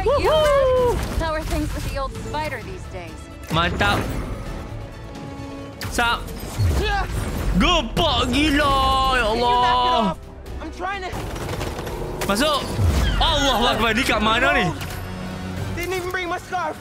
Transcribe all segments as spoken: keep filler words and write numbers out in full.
are you? How are things with the old spider these days? Mantap. Mantap. Stop. Gempak gila. Ya Allah. I'm trying to... Masuk. Allahu Akbar. Ni kat mana ni? Didn't even bring my scarf.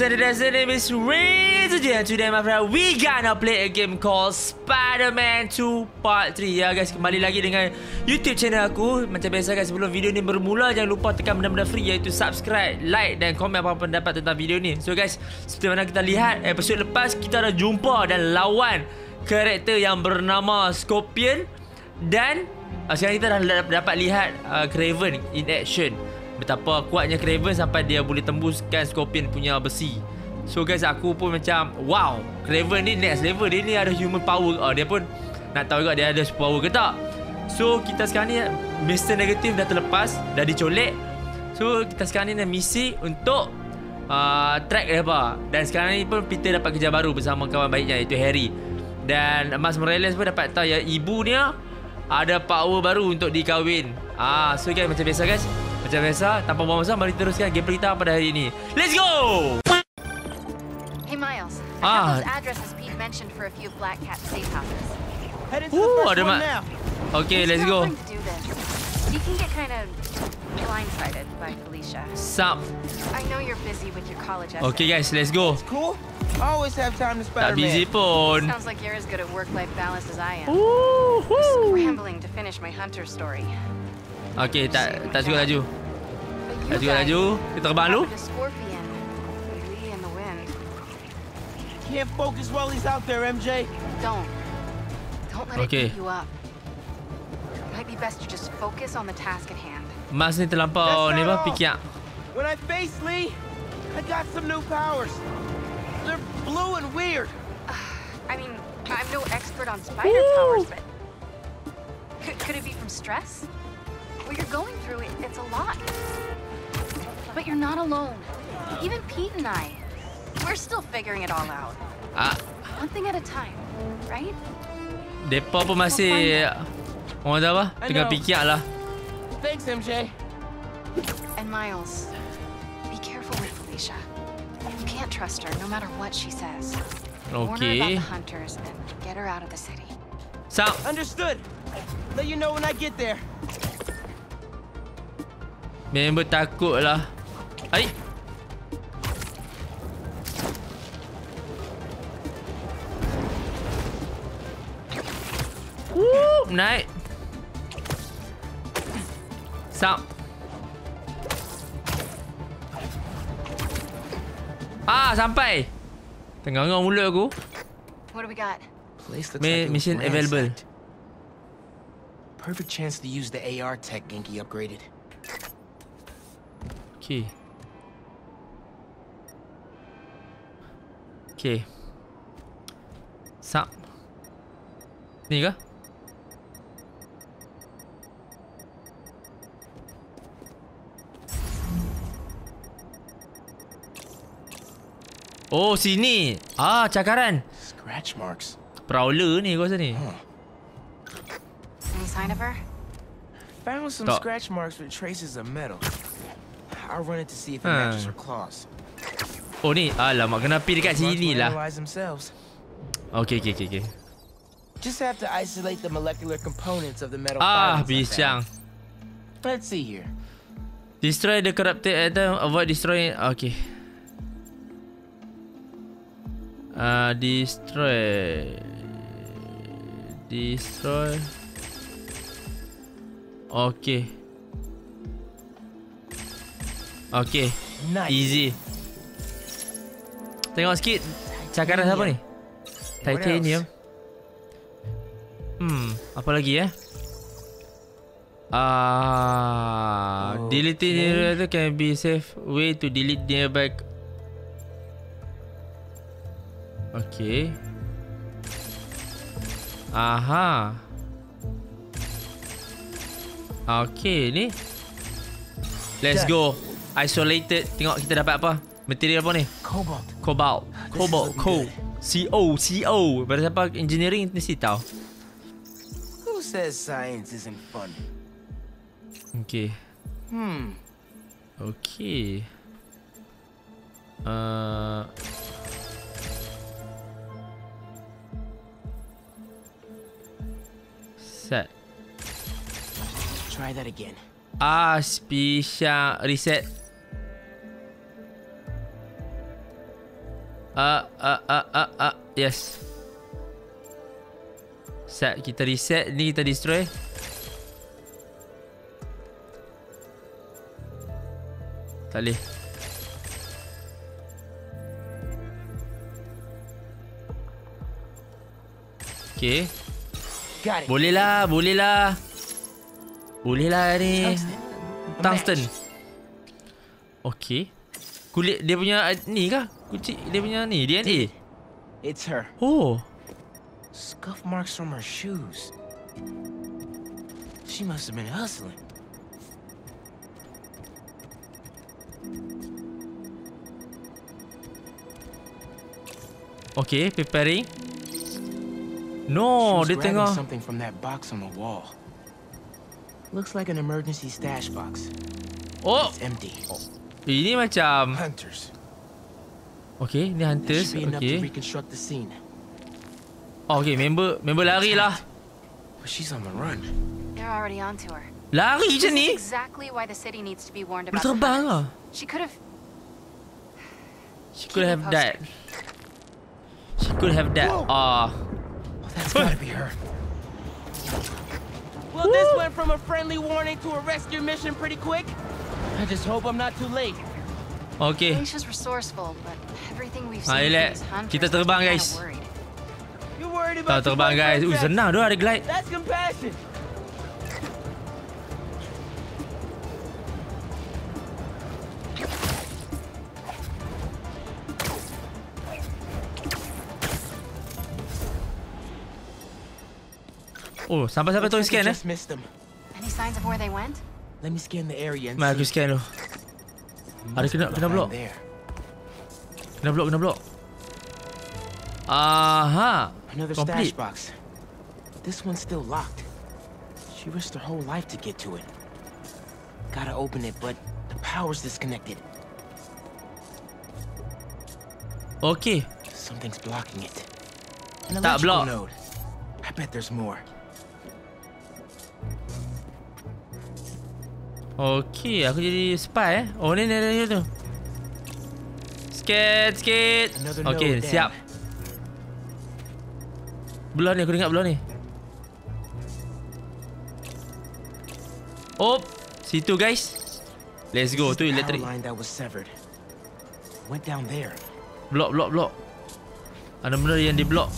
The name is Ray today, and today my friend, we gonna play a game called Spider-Man two Part three. Ya guys, kembali lagi dengan YouTube channel aku. Macam biasa guys, sebelum video ni bermula, jangan lupa tekan benda-benda free, iaitu subscribe, like dan komen apa-apa pendapat tentang video ni. So guys, seperti mana kita lihat, episode lepas kita dah jumpa dan lawan karakter yang bernama Scorpion. Dan uh, sekarang kita dah dapat lihat uh, Kraven in action. Betapa kuatnya Kraven sampai dia boleh tembuskan Scorpion punya besi. So guys, aku pun macam wow, Kraven ni next level. Dia ni ada human power. Oh, dia pun nak tahu juga dia ada super power ke tak. So kita sekarang ni Mister Negative dah terlepas, dah dicolek. So kita sekarang ni ada misi untuk uh, track dia apa. Dan sekarang ni pun Peter dapat kerja baru bersama kawan baiknya, iaitu Harry. Dan Mas Morales pun dapat tahu yang ibu dia ada power baru untuk dikahwin. Ah, so guys, macam biasa guys, macam biasa, tanpa buang masa, mari teruskan game kita pada hari ini. Let's go! Hey Miles, I ah. have those addresses Pete mentioned for a few Black Cat safe houses. Head into Ooh, the first one now. Okay, let's go. You can get kind of blindsided by Felicia. Sup? I know you're busy with your college essay. Okay guys, let's go. It's cool. I always have time to Spider-Man. Tak busy pun. Sounds like you're as good at work-life balance as I am. Ooh, I'm scrambling to finish my hunter story. Okay, tak tak cukup laju. Tak cukup laju. Kita terbang dulu. Can't focus while he's out there, M J. Don't. Don't let it beat you up. Might be best to just focus on the task at hand. Mas ni terlampau nebah fikir. When I face Lee, I got some new powers. They're blue and weird. I mean, I'm no expert on spider powers, but could, could it be from stress? What you're going through, it, it's a lot. But you're not alone. Even Pete and I, we're still figuring it all out. Ah. One thing at a time, right? Depa pun masih orang dah apa? Tengah fikirlah. Thanks, M J. And Miles, be careful with Felicia. You can't trust her, no matter what she says. Okay. Warn her about the hunters and get her out of the city. So. Understood. Let you know when I get there. Member takutlah. Ai. Woo, naik. Sup. Ah, sampai. Tengah-tengah mulut aku. What do we got? Mission available. Perfect chance to use the A R tech Genki upgraded. Okay. Okay. Sup. Ni ke? Oh, sini. Ah, cakaran. Scratch marks. Prowler ni kau rasa ni. Huh. Any sign of her? Found some Stop. scratch marks with traces of metal. I'll run it to see if it matches her claws. Oh ni, alamak, kena pergi dekat sini lah. Okay, okay, okay, okay. Just have to isolate the molecular components of the metal. Ah, pisang. Let's see here. Destroy the corrupted item. Avoid destroying. Okay. Ah, uh, destroy. Destroy. Okay. Okay, nice. Easy. Tengok sikit cakaran siapa ni? Titanium. Hmm, apa lagi eh? Ah, uh, oh, deleting okay. Nearby can be safe way to delete nearby. Okay. Aha. Okay ni. Let's go. Isolated. Tengok kita dapat apa. Material apa ni? Cobalt. Cobalt. Cobalt. Coal. C O. C O. Berapa apa engineering ni tahu. Who says science isn't fun? Okay. Hmm. Okay. Uh. Set. Try that again. Ah, special reset. Uh, uh, uh, uh, uh, yes. Set, kita reset. Ni kita destroy. Tak boleh. Okay. Boleh lah, boleh lah. Boleh lah ni. Tungsten. Okay. Kulit dia punya ni kah? Kucing dia punya ni, D N A. It's her. Oh. Scuff marks from her shoes. She must have been hustling. Okay, preparing. No, dia tengah something from that box on the wall. Looks like an emergency stash box. Oh, it's empty. Oh. Ini macam hunters. Okay, ni hunters. Okay. Oh, okay, member member lari lah. She's on the run. They're already onto her. Lari je ni. Exactly why the city needs to be warned about. Terbang lah. She could have. She could have that. She could have that. Ah. That's gotta be her. Well, woo! This went from a friendly warning to a rescue mission pretty quick. I just hope I'm not too late. Okay. Alicia's resourceful, but everything we've seen is hunters. Kita terbang, guys. You're worried about the terbang, guys. Ui, senang doh ada glide. That's compassion. Oh, sampai-sampai tolong scan eh. Any signs of where they went? Let me scan the area and see. Mari aku scan dulu. Ada kena kena blok. Kena blok, kena blok. Aha. Another stash box. This one's still locked. She risked her whole life to get to it. Gotta open it, but the power's disconnected. Okay. Something's blocking it. Tak blok. I bet there's more. Okay, aku jadi spy eh. Oh ni ni ni tu. Sikit, sikit. Okay, siap. Belah ni, aku dengar belah ni. Op, situ guys. Let's go, tu elektrik. Blok, blok, blok. Ada benda yang diblok.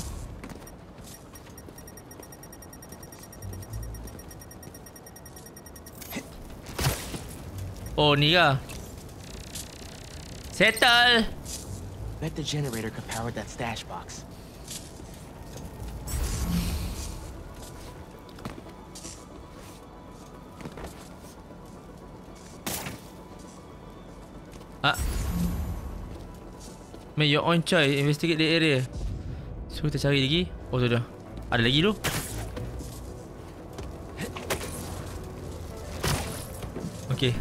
Oh, ni lah. Settle. Bet the generator could power that stash box. Ah. Make your own choice. Investigate the area. So kita cari lagi. Oh tu dah. Ada lagi tu. Okay.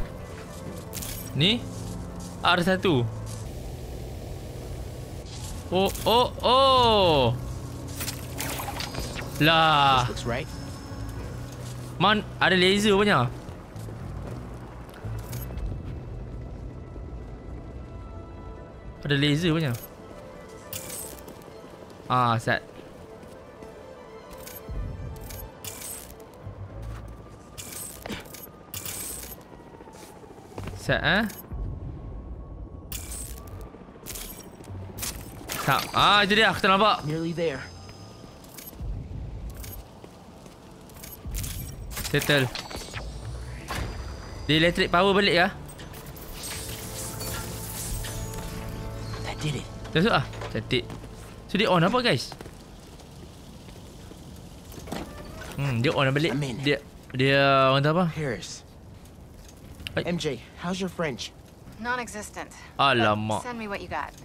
Ni R one. Oh oh oh. Lah. Man, ada laser punya. Ada laser punya. Ah, set. Set eh. Tak. Ah, itu dia. Aku tak nampak. Settle. Dia electric power balik kah? That did it. Dah masuk ah. Cantik. So dia on apa guys? Hmm, dia on balik. Dia Dia apa? Paris. Hey. M J, how's your French? Non-existent. Alamak. Send me what you got.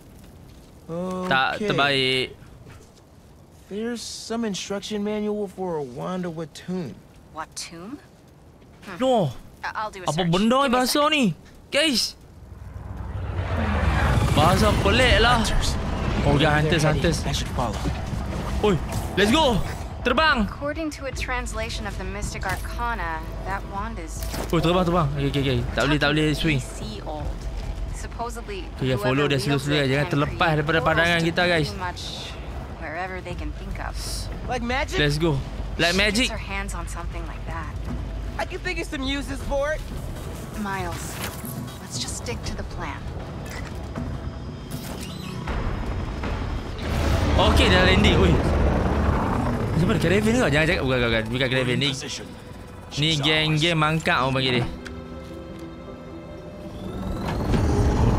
Okay. Tak terbaik. There's some instruction manual for a wand with tomb. What tomb? Hmm. No. I'll do a search. Apa benda ni bahasa ni? Guys. Bahasa pelik lah. Oh ya, hunters, hunters. Oi, let's go. Terbang. According to a translation of the mystic arcana, that wand is. Oh, terbang, terbang. Okay, okay, okay. Tak boleh, tak boleh swing. Supposedly. Okay, follow dia slow-slow aja, jangan terlepas daripada pandangan kita, guys. Wherever they can think of. Like magic? Let's go. Like magic? Her hands on something like that. I can think of some uses for it. Miles, let's just stick to the plan. Okay, dah landing. Oi. Siapa Kraven ni? Jangan jangan bukan bukan bukan Kraven ni. Ni geng-geng mangkak orang panggil dia.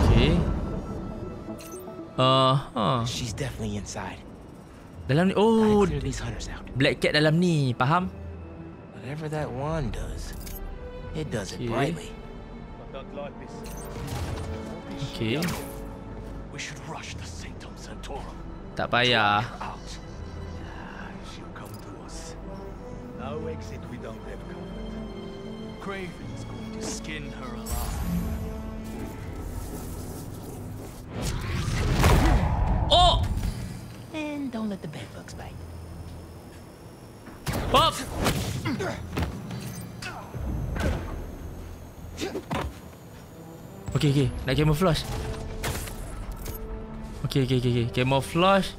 Okay. Uh, huh. She's definitely inside. Dalam ni, oh, Black Cat dalam ni, faham? Whatever that wand does, it does it brightly. Okay. We should rush the Sanctum Santorum. Tak payah. She'll come to us. No exit without them coming. Kraven's going to skin her alive. Oh! And don't let the bed bugs bite. Up! Okay, okay. Nak camouflage. Okay, okay, okay, okay. Camouflage.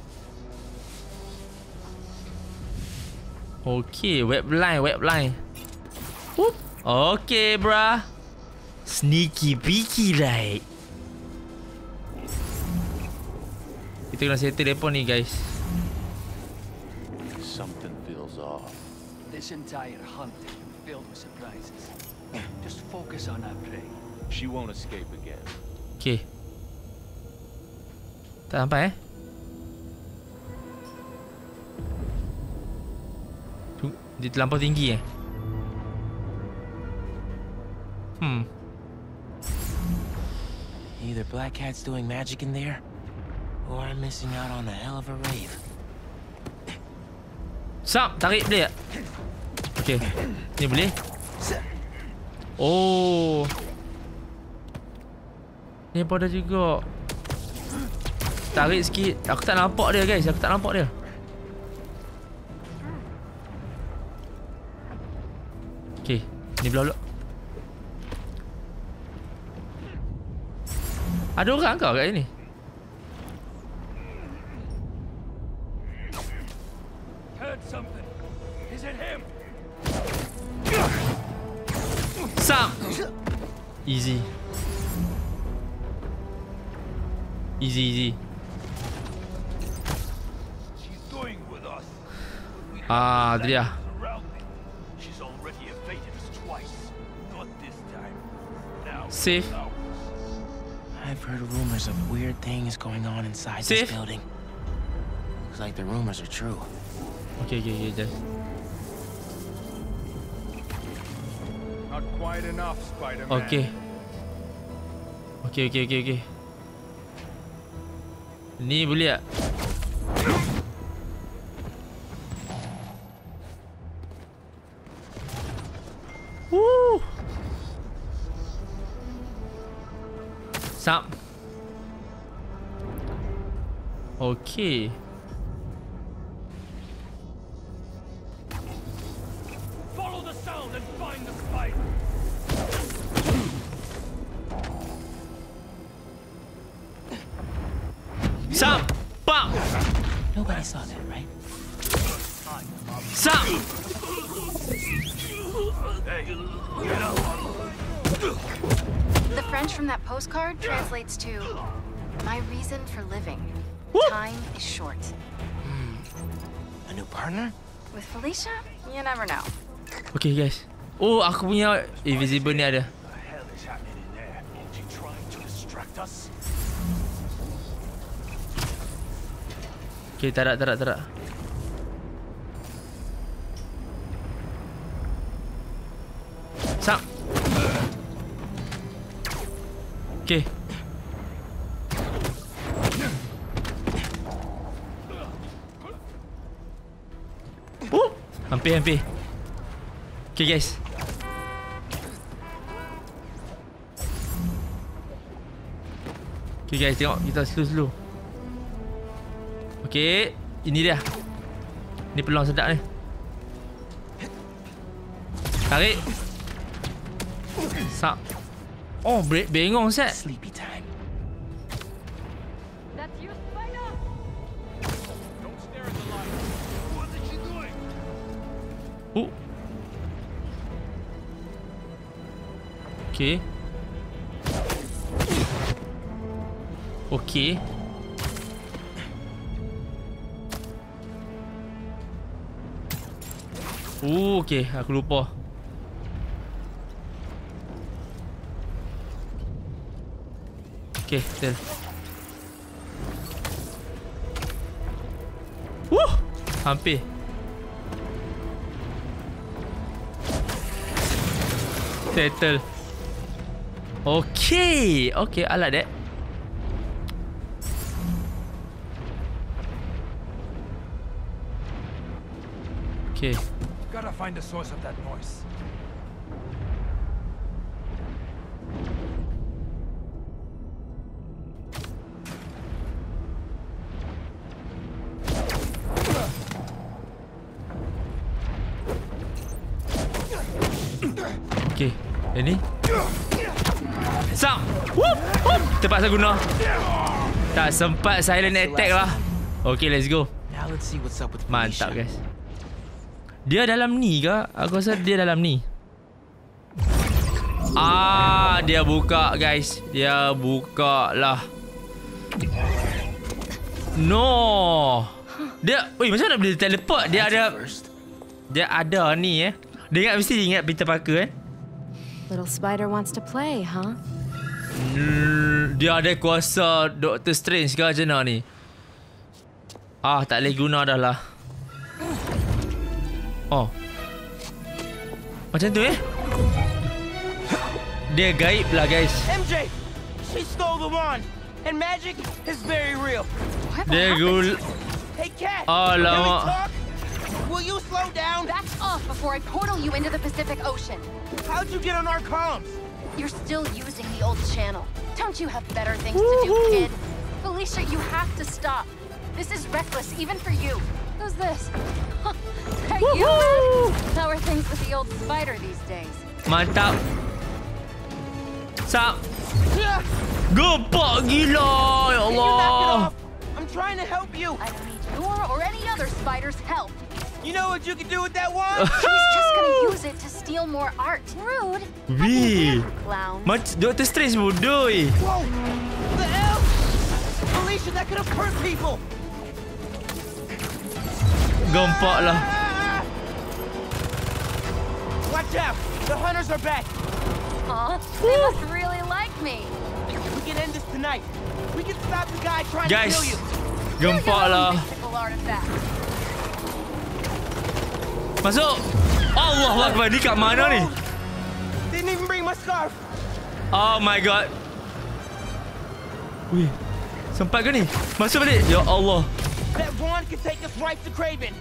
Okay, web line, web line. Whoop. Okay, bruh. Sneaky peaky, right? Kita kena settle telefon ni, guys. Something feels off. This entire hunt is filled with surprises. Just focus on our prey. She won't escape again. Okay. Tak sampai eh? Tu dia terlampau tinggi eh? Hmm. Either Black Cat's doing magic in there. Or I'm missing out on a hell of a rave. Sam, tarik boleh tak? Okay. Ni boleh. Oh. Ni pada juga. Tarik sikit. Aku tak nampak dia, guys. Aku tak nampak dia. Okay. Ni belah-belah. Ada orang kau kat sini? Something. Is it him? Sam. Easy. Easy, easy. She's going with us. Ah, Adria. She's already evaded us twice. Not this time. Now. Safe. I've heard rumors of weird things going on inside Safe. This building. Looks like the rumors are true. Okay, okay, okay, guys. Not quite enough, Spider-Man. Okay. Okay, okay, okay, okay. Ni boleh tak? Woo! Sam. Okay. Translates to my reason for living. Whoop. Time is short. Hmm. A new partner? With Felicia? You never know. Okay, guys. Oh, aku punya invisible ni ada. Okay, tarak, tarak, tarak. Stop. Okay. Oh, hampir, hampir. Okay, guys. Okay, guys, tengok. Kita slow-slow. Okay. Ini dia. Ini peluang sedap ni. Tarik. Sap. Oh, break bengong, set. Sleepy time. That's you, Spider. Don't stare at the light. What is she doing? Oh. Okay. Okay. Oh, okay. Aku lupa. Okay, tell. Woo! Hampir. Settle. Okay. Okay, I like that. Okay. Gotta find the source of that noise. Okay, ini Sam! Whoop! Whoop! Terpaksa guna. Tak sempat silent attack lah. Okay, let's go. Mantap, guys. Dia dalam ni ke? Aku rasa dia dalam ni. Ah, dia buka, guys. Dia buka lah. No. Dia, oi, macam mana boleh teleport? Dia ada Dia ada ni eh. Dia ingat mesti ingat Peter Parker eh. Little spider wants to play, huh? Dia ada kuasa Doctor Strange ke macam mana ni? Ah, tak boleh guna dah lah. Oh. Macam tu eh? Dia gaib lah, guys. M J, she stole the wand and magic is very real. Dia gul. Hey cat. Alamak. Will you slow down? Back off before I portal you into the Pacific Ocean. How'd you get on our comms? You're still using the old channel. Don't you have better things to do, kid? Felicia, you have to stop. This is reckless even for you. Who's this? Hey, you, man. How are things with the old spider these days? Mantap. Stop. Gepak gila, ya Allah. I'm trying to help you. I don't need your or any other spider's help. You know what you can do with that wand? She's just gonna use it to steal more art. Rude. Wee. Much Doctor Strange bodoh. Whoa. The elf. Felicia, that could have hurt people. Gompak lah. Watch out! The hunters are back. Aw, they must really like me. We can end this tonight. We can stop the guy trying guys, to kill you. Gompak lah. Masuk. Allah Akbar, ni kat mana ni? Didn't even bring my scarf. Oh my god. Wih, sempat ke ni? Masuk balik. Ya Allah. That wand can take us right to Kraven.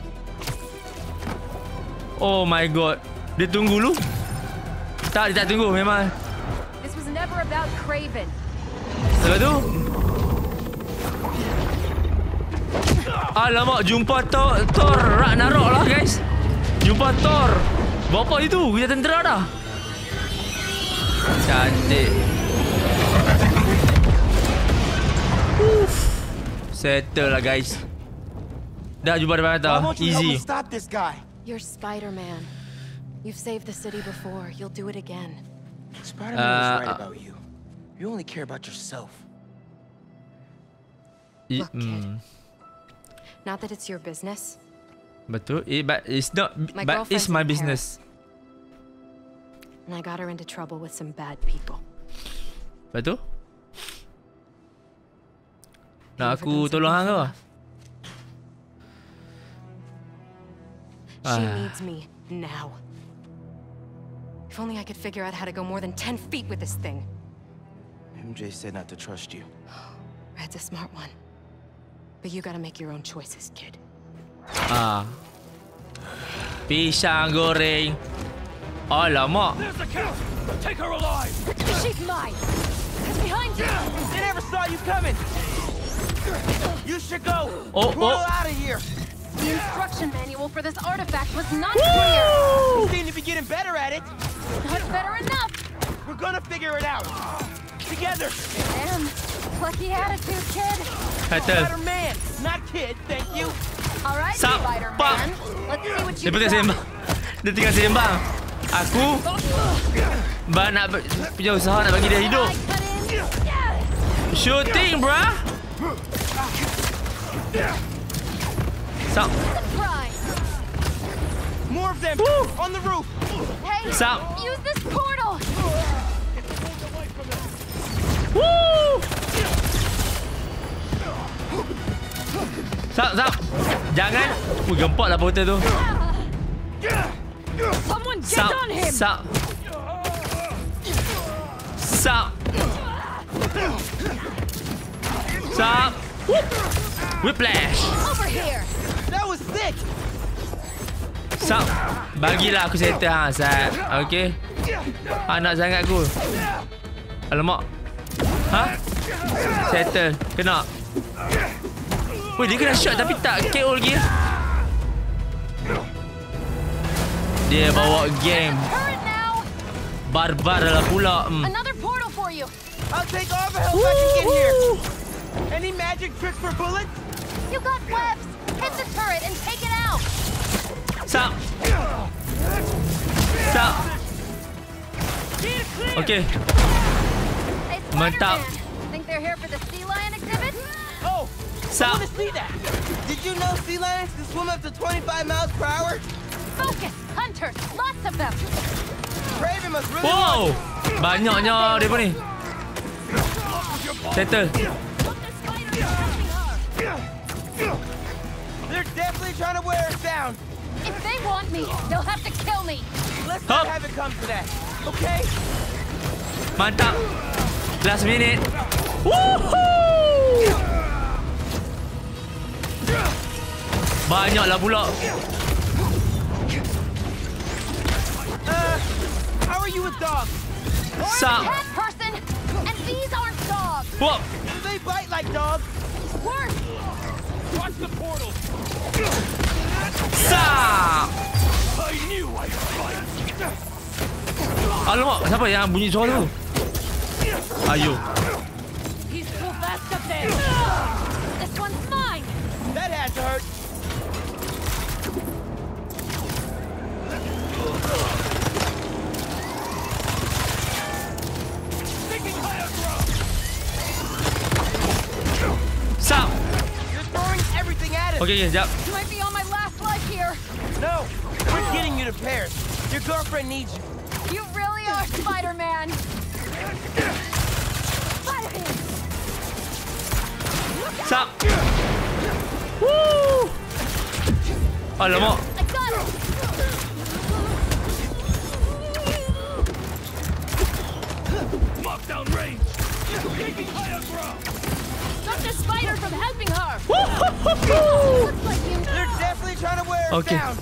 Oh my god. Dia tunggu dulu. Tak, dia tak tunggu memang. This was never about Kraven. Lepas tu. Alamak, jumpa Thor, Thor Ragnarok lah, guys. Jumpa Thor. Bapa itu, dia tentera dah. Cantik. Uff. Settle lah, guys. Dah jumpa depan atas. Easy. You're Spider-Man. You've saved the city before. You'll do it again. Spider-Man was right about you. You only care about yourself. Look, kid. Not that it's your business. Betul. But it's not. But it's my business. And I got her into trouble with some bad people. Betul. Nak aku tolong hang ke? She needs me now. If only I could figure out how to go more than ten feet with this thing. M J said not to trust you. Red's a smart one. But you gotta make your own choices, kid. Ah. Pisang goreng. Alamak. There's the cow. Take her alive. She's mine. It's behind you. They never saw you coming. You should go. Oh, Pull oh. out of here. The instruction manual for this artifact was not clear. We seem to be getting better at it. Not better enough. We're gonna figure it out. Together. Damn. Lucky attitude, kid. Spider-Man, not kid, thank you. Alright, Spider-Man. Let's see what you can do. Dia tinggal seimbang. Aku nak punya usaha nak bagi dia hidup. Shooting, bruh. Sup. More of them on the roof. Hey, use this portal. Woo! Zap, zap. Jangan. Ui, gempaklah botol tu. Zap, zap. Zap. Zap. Whoop. Whiplash. Zap. Bagilah aku settle, ha, Zap. Okay. Ha, nak sangat aku. Alamak. Ha? Settle. Kena. Weh, dia kena shot tapi tak K O lagi. Dia bawa game. Barbar lah pula. Hmm. Another portal for you. I'll take all the help I can get here. Any magic trick for bullets? You got webs. Hit the turret and take it out. Stop. Stop. Okay. Mantap. Think they're here for the sea lion exhibit? Oh, I want to see that. Did you know sea lions can swim up to twenty-five miles per hour? Focus, hunters, lots of them. Kraven must really. Wow, banyaknya dia ni. Settle. They're definitely trying to wear us down. If they want me, they'll have to kill me. Let's not have it come to that, okay? Mantap. Last minute. Woohoo! Banyaklah pula. Uh, how are you with dogs? Sup. And these aren't dogs. What? Do they bite like dogs? Worse. Watch the portal. Sup. I knew I'd fight. Alamak, siapa yang bunyi suara tu? Ayo. He's too fast up there. This one's mine. That had to hurt. Taking higher ground. Stop. You're throwing everything at it. Okay, yeah, yeah. You might be on my last leg here. No, we're getting you to Paris. Your girlfriend needs you. You really are Spider-Man. Stop. Woo! Alamak. Lockdown range. Taking higher ground. Stop the spider from helping her. They're definitely trying to wear us down.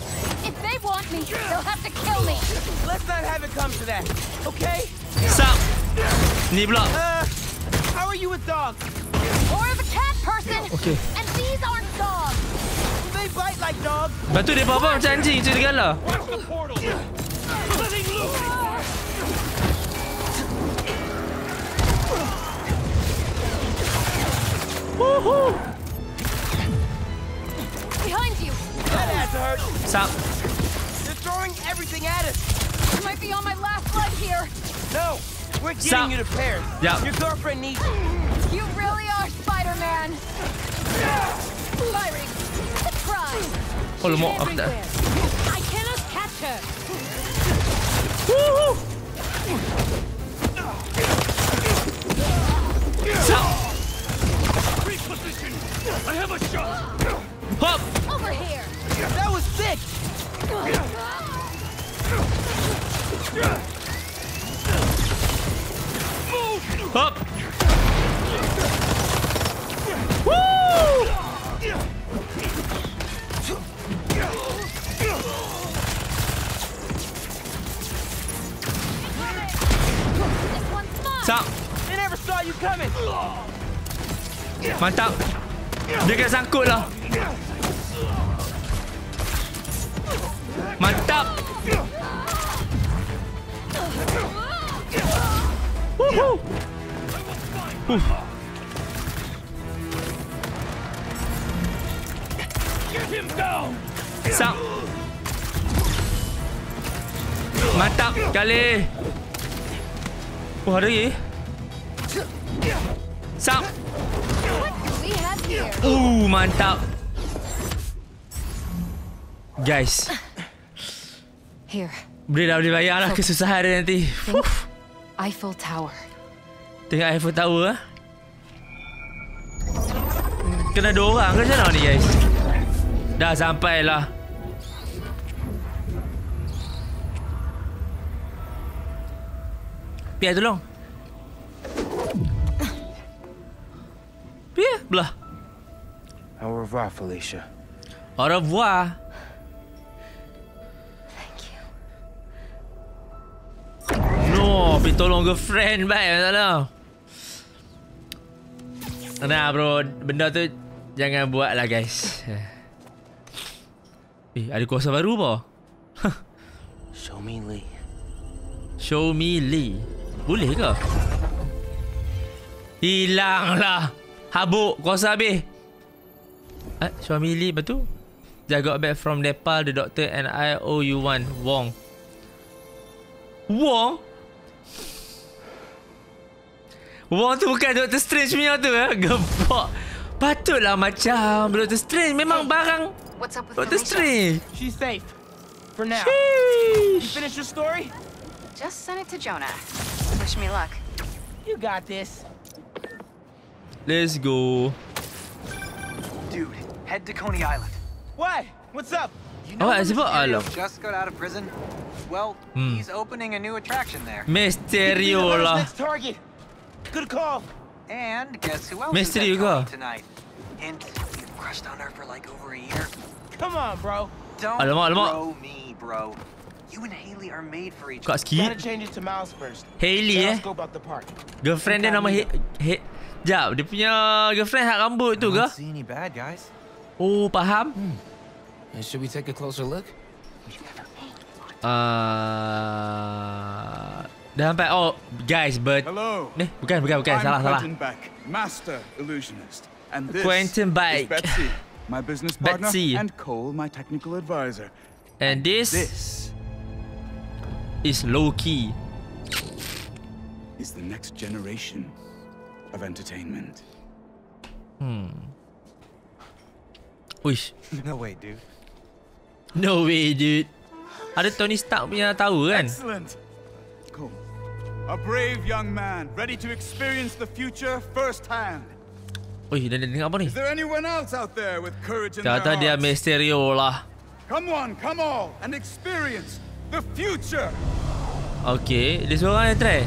If they want me, they'll have to kill me. Let's not have it come to that, okay? Stop. Knee block. Uh, how are you with dogs? More of a cat person. Okay. And these aren't dogs. They bite like dogs. Batu dia bawa macam anjing tu dekat lah. Woohoo! Behind you. That has to hurt. Stop. They're throwing everything at us. You might be on my last leg here. No. We're getting Stop. you to Paris. Yep. Your girlfriend needs you. You really are Spider-Man. Byron, surprise. Hold him up there. I cannot catch her. Woohoo! Stop. Reposition. I have a shot. Hop. Over here. That was sick. Up. Woo! Stop. They never saw you coming. Mantap. Dia kena sangkut lah. Mantap. Woohoo. Uh. Sam. Mantap kali. Oh, ada lagi. Sam. Uh, mantap. Guys. Here. Boleh dah, boleh bayar lah kesusahan dia nanti. Fuh. Eiffel Tower. Tengok Eiffel Tower lah. Kena ada orang ke macam mana ni guys? Dah sampai lah. Pia tolong. Pia belah. Au revoir Felicia. Au revoir. Oh, pergi tolong girlfriend baik macam mana. Nah bro, benda tu jangan buat lah guys. Eh, ada kuasa baru apa? Show me Lee. Show me Lee. Boleh ke? Hilanglah. Habuk, kuasa habis. Ah, show me Lee, betul? I got back from Nepal, the doctor and I owe you one. Wong. Wong? Wong tu bukan Doctor Strange punya tu eh? Gepak. Patutlah macam Doctor Strange. Memang barang Doctor Strange. She's safe for now. Sheesh. You finish your story? Just send it to Jonah. Wish me luck. You got this. Let's go. Dude, head to Coney Island. What? What's up? You know oh, Mister Negative just got out of prison? Well, hmm. he's opening a new attraction there. Mysterio lah. Good call. And guess who else Mystery is going tonight? Hint, you crushed on her for like over a year. Come on, bro. Don't alamak, alamak. Bro me, bro. You and Haley are made for each other. Gotta change it to Miles first. Haley eh? Girlfriend dia nama He... He... Jap, dia punya girlfriend hak rambut tu ke? Oh, faham? Hmm. Should we take a closer look? Uh... Dah sampai. Oh, guys, but hello. Eh, bukan, bukan, bukan. Salah, salah. Quentin Beck, master illusionist. And this Quentin Beck. Is Betsy, my business partner, Betsy. And Cole, my technical advisor. And this, this is Loki. Is the next generation of entertainment. Hmm. Uish. No way, dude. No way, dude. Ada Tony Stark punya tahu kan? Excellent. A brave young man, ready to experience the future firsthand. Oi, dia dengar apa ni? Is there anyone else out there with courage in their hearts? Kata dia Mysterio lah. Come on, come all, and experience the future. Okay, dia seorang yang try.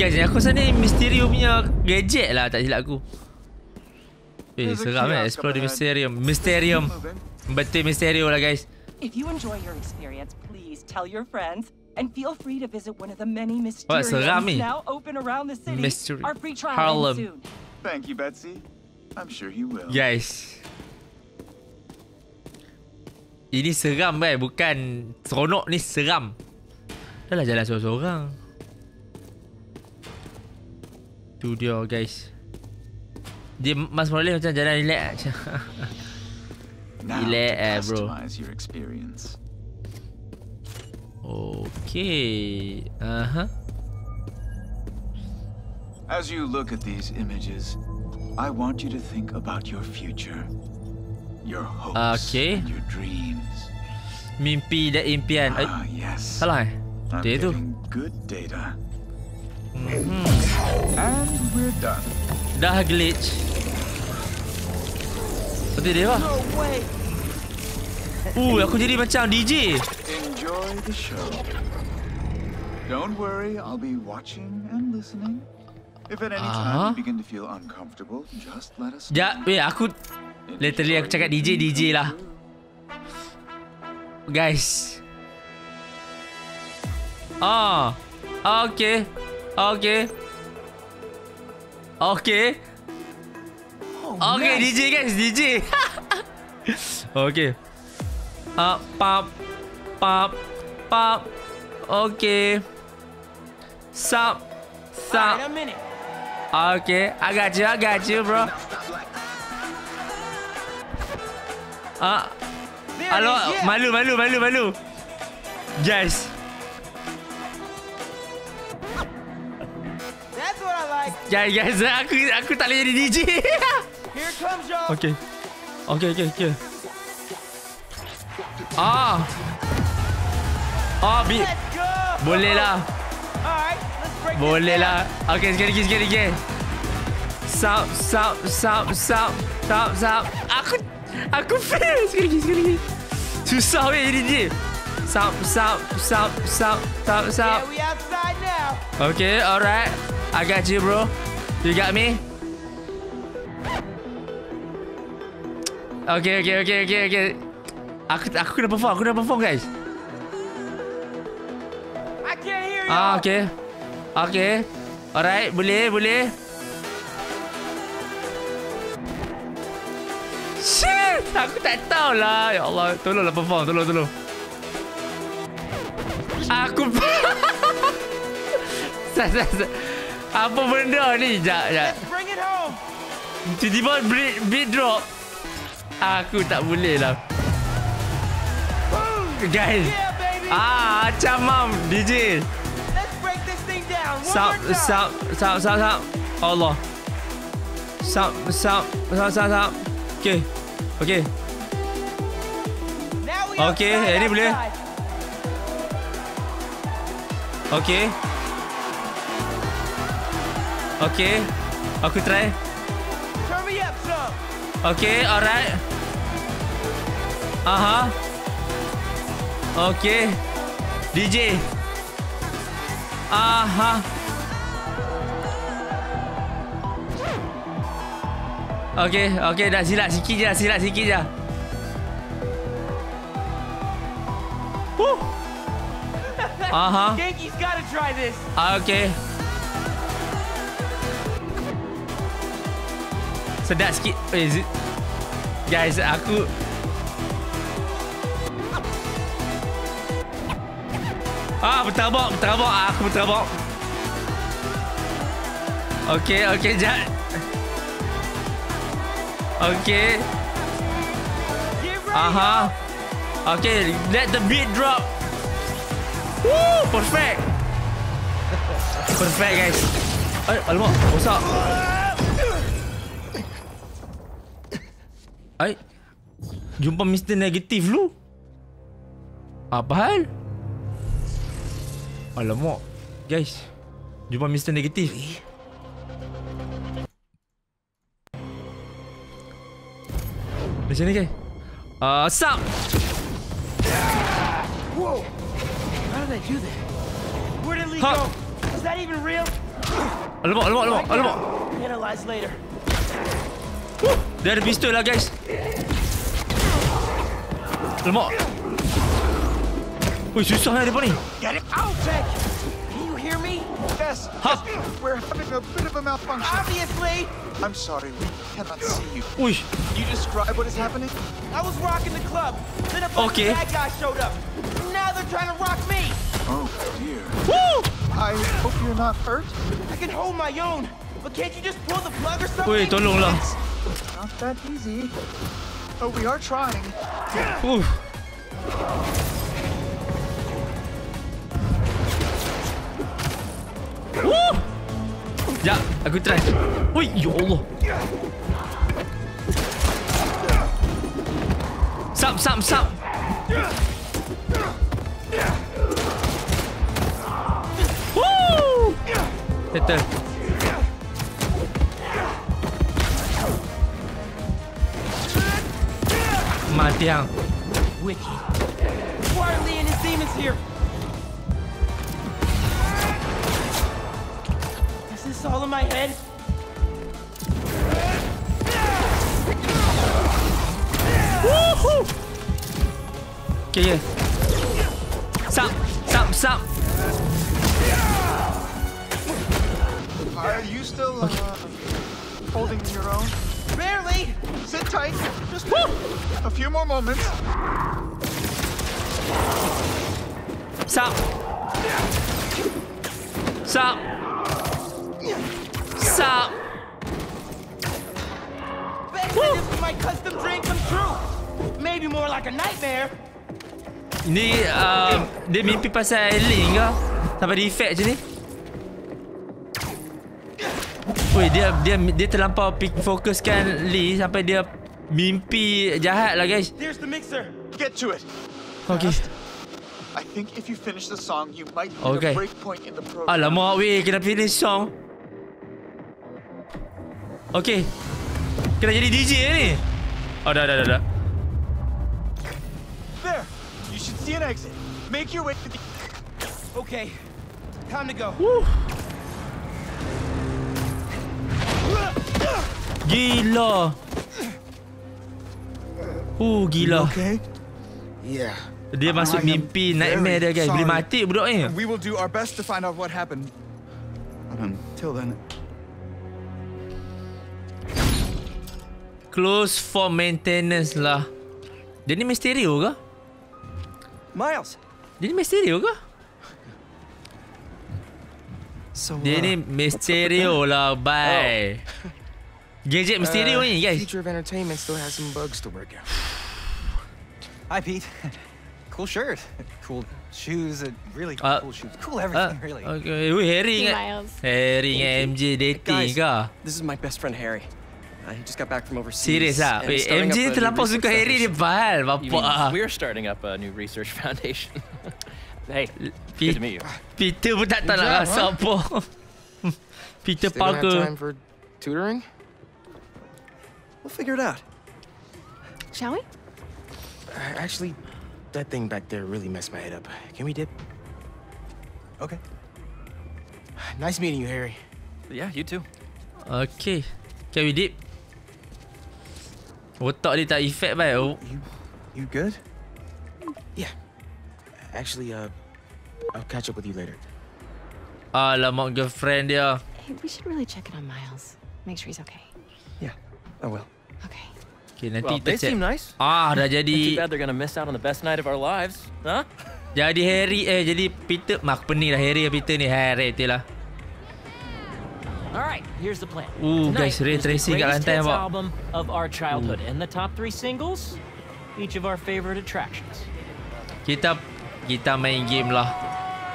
Guys, aku rasa ni Mysterio punya gadget lah, tak silap aku. Eh, seram eh, explore the Mysterium. Mysterium. Betul Mysterio lah guys. If you enjoy your experience, please tell your friends. And feel free to visit one of the many mysterious rooms now open around the city. Mystery. Our free trial Harlem. Soon. Thank you, Betsy. I'm sure you will. Guys. Ini seram eh, bukan seronok ni seram. Dah lah jalan seorang-seorang. Tu dia guys. Dia Mas Morales macam jalan relax. Relax eh bro. Okay. Uh-huh. As you look at these images, I want you to think about your future, your hopes, okay. and your dreams. Mimpi dan impian. Ah, yes. Salah. Dia tu. Good data. Mm-hmm. And we're done. Dah glitch. Seperti dia lah. Uh, aku jadi macam D J. Enjoy the show. Don't worry, I'll be watching and listening. If at any time you begin to feel uncomfortable, just let us know. Ya, weh aku literally aku cakap D J D J lah. Guys. Ah. Okay. Okay. Okay. Okay D J guys, D J. Okay. Ah, pop pop pop. Okay. Sup. Sup. Okay, I got you. I got you, bro. Ah, hello, malu, malu, malu, malu, guys. That's what I like. Guys, guys, aku, aku tak boleh jadi D J. Here comes y'all. Okay, okay, okay, okay. Ah, ah, bi, boleh lah. Boleh lah. Okay, sekali lagi, sekali lagi. Sup, sup, sup, sup, sup, sup. Aku, aku fail. Sekali lagi, sekali lagi. Susah weh jadi D J. Sup, sup, sup, sup, sup, sup. Yeah, we outside now. Okay, alright. I got you, bro. You got me? Okay, okay, okay, okay, okay. Aku, aku kena perform, aku kena perform, guys. I can't hear you. Ah, okay. Okay, alright, boleh, boleh. Shit, aku tak tahu lah. Ya Allah, tolonglah perform, tolong, tolong. Aku... Apa benda ni? Sekejap, sekejap. Tiba-tiba beat drop. Aku tak boleh lah. Guys. Ah, camam, D J. Sup, sup, sup, sup, sup. Allah. Sup, sup, sup, sup, sup. Okay. Okay. Okay, ini boleh. Okay. Okay. Aku try. Okay, alright. Aha. Okay. D J. Aha. Okay, okay, dah silap sikit je, dah silap sikit je. Woo. Aha. Genki's gotta try this. Okay. Sedap sikit. Eh, guys, aku ah, berterabak, berterabak. Ah, aku berterabak. Okay, okay, jat. Okay. Aha. Okay, let the beat drop. Woo, perfect. Perfect, guys. Ay, alamak, rosak. Ay, jumpa Mister Negative lu. Apa hal? Alamak, guys. Jumpa Mister Negative. Macam ni, guys. Uh, sup! Whoa! How did I do that? Where did Lee go? Is that even real? Alamak, alamak, alamak, alamak. Analyze later. Woo! Dia ada pistol lah, guys. Alamak. Wih, susah ni depan ni. Get it out, Jack. Can you hear me? Yes. Huh? We're having a bit of a malfunction. Obviously. I'm sorry, we cannot see you. Wih. You describe what is happening? I was rocking the club. Then a bunch of bad guys showed up. Now they're trying to rock me. Oh dear. Woo! I hope you're not hurt. I can hold my own, but can't you just pull the plug or something? Wih, tolonglah. It's not that easy. Oh, we are trying. Woo. Woo! Sekejap, aku try. Ui, ya Allah. Sup, sup, sup. Woo! Settle. Mati hang. Wicked. Why are Lee and his demons here? all in my head? Woohoo! Yeah, yeah. Stop, stop, stop. Are you still okay. uh, holding your own? Barely. Sit tight. Just Woo! a few more moments. Stop. Stop. Stop. Betsy, this is my custom dream come true. Maybe more like a nightmare. Ni, um, dia mimpi pasal alien ke? Sampai dia effect je ni. Weh, dia dia dia terlampau fokuskan Lee sampai dia mimpi jahat lah, guys. There's the mixer. Get to it. Okay. I think if you finish the song, you might hit okay. a breakpoint in the program. Alamak, weh, kena finish song. Okay. Kena jadi D J ni. Oh, dah dah dah dah. There. You should see an exit. Make your way to the Okay. Time to go. Woo. Gila. Oh, gila. Okay. Yeah. Dia masuk mimpi nightmare dia, guys. Boleh mati budak ni. We will do our best to find out what happened. Until then. Close for maintenance lah. Dia ni Mysterio ke? Miles. Dia ni Mysterio ke? So, uh, dia ni Mysterio lah, bye. Oh. Gadget Mysterio uh, ni, guys. Future of Entertainment still has some bugs to work out. Hi, Pete. Cool shirt. Cool shoes. Really uh, cool shoes. Cool everything, uh, really. Okay, we Harry. Miles. Harry and M J dating ka? This is my best friend Harry. Uh, he just got back from overseas. Serious ah? Wait, M J terlampau suka Harry ni bahal, bapa. We're starting up a new research foundation. Hey, good to meet you. Peter pun tak tahu nak rasa apa. Peter Parker. Still have time for tutoring? We'll figure it out. Shall we? Uh, actually, that thing back there really messed my head up. Can we dip? Okay. Nice meeting you, Harry. Yeah, you too. Okay. Can we dip? Otak dia tak effect, bhai. You, you good? Yeah. Actually, uh, I'll catch up with you later. Alamak, girlfriend dia. Hey, we should really check it on Miles. Make sure he's okay. Yeah, I will. Okay. Okay, nanti well, they seem nice. Ah, dah jadi. Too bad they're gonna miss out on the best night of our lives, huh? Jadi Harry, eh, jadi Peter mak pening dah Harry, Peter ni Harry itulah. Alright, here's the plan. Ooh, guys, ray tracing kat lantai apa? Album of our childhood and the top three singles, each of our favorite attractions. Kita Kita main game lah.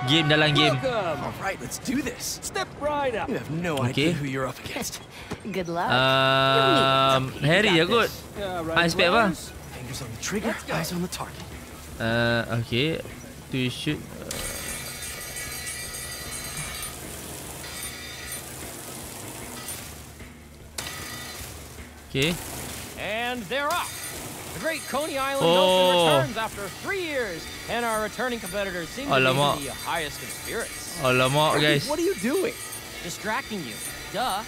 Game dalam game. Alright, let's do this. Step right up. You have no idea who you're up against. Good luck. Um, Harry ya kot. Eyes back bang. Fingers on the trigger, eyes on the target. Uh, okay. Do you shoot? Okay. And they're off. The great Coney Island oh. returns after three years, and our returning competitors seem Alamak. to be the highest of spirits. Alamak, guys. What are you doing? Distracting you. Duh.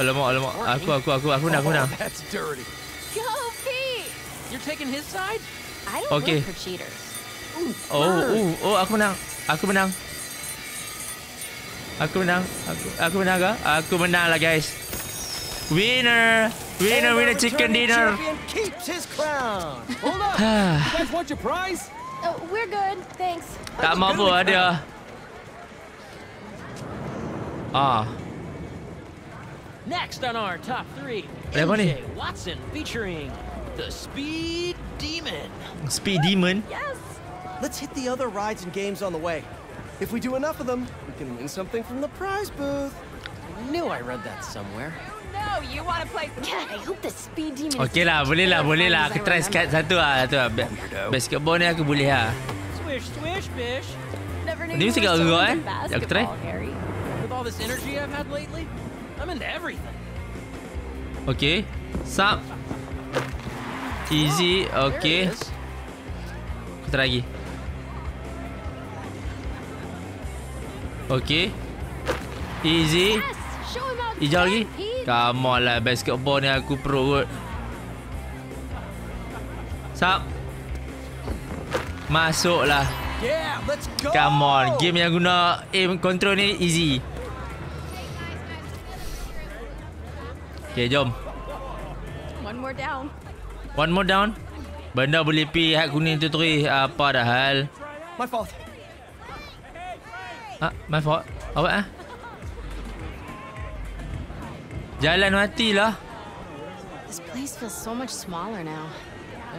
Alamak, alamak. Aku, aku, aku, aku nak, aku nak. That's dirty. Go, Pete. You're taking his side? I don't okay. look for cheaters. Ooh, oh, ooh, oh, aku menang. Aku menang. Aku menang. Aku, aku menang ke? Aku menang lah, guys. Winner. Winner, winner, chicken dinner. Keeps his crown. Hold up. You guys want your prize? Oh, we're good, thanks. Tak mampu ada. Ah. Next on our top three, M J Watson featuring the Speed Demon. Speed Demon. Yes. Let's hit the other rides and games on the way. If we do enough of them, we can win something from the prize booth. I knew I read that somewhere. No, you want to play. I hope the Speed Demon. Okay lah, boleh lah, boleh lah. Aku try skat satu ah, satu ah. Basketball ni aku boleh ah. Swish, swish, bish. Never knew. Ni mesti kau gua eh. Aku try. With all this energy I've had lately, I'm into everything. Okay. Sup. Easy. Okay. Aku try lagi. Okay. Easy. Yes. Hijau lagi. Come on lah, basketball ni aku pro kot. Sup. Masuklah. Come on. Game yang guna aim control ni easy. Okay, jom. One more down. One more down. Benda boleh pi hak kuning tu teri. Apa dah hal? My fault. Ah, my fault. Awak ah. Jalan matilah. This place feels so much smaller now.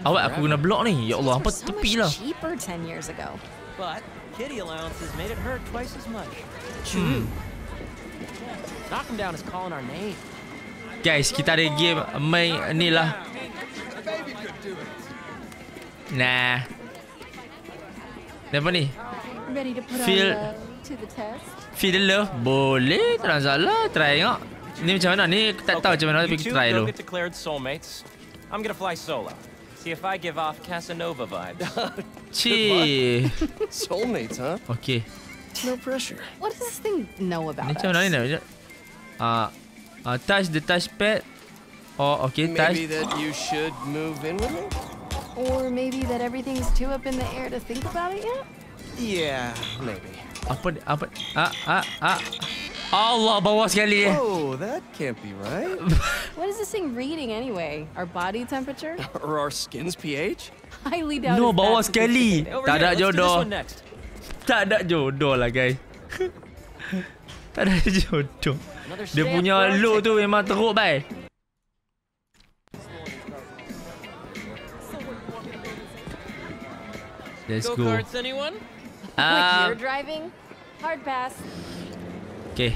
Awak aku guna blok ni. Ya Allah, apa tepilah. Cheaper ten years ago. But kitty allowances made it hurt twice as much. Knock him down is calling our name. Guys, kita ada game main ni lah. Nah. Apa ni? Feel Feel the love. Boleh, tak salah. Try tengok. Ni macam mana? Ni tak tahu macam mana, tapi kita try dulu. Cii. Okay. Ni macam mana ni? Ah, uh, touch the touchpad. Oh, okay, touch. Or maybe that everything's too up in the air to think about it yet? Yeah, maybe. Apa apa ah ah ah. Allah, bawah sekali. Oh, that can't be right. What is this thing reading anyway? Our body temperature? Or our skin's pH? Highly doubt. No, bawah sekali. Tak ada jodoh. Tak ada jodoh lah, guys. Tak ada jodoh. Dia punya low tu memang teruk, bye. Let's go. Go-karts, anyone? Uh, you're driving. Hard pass. Okay.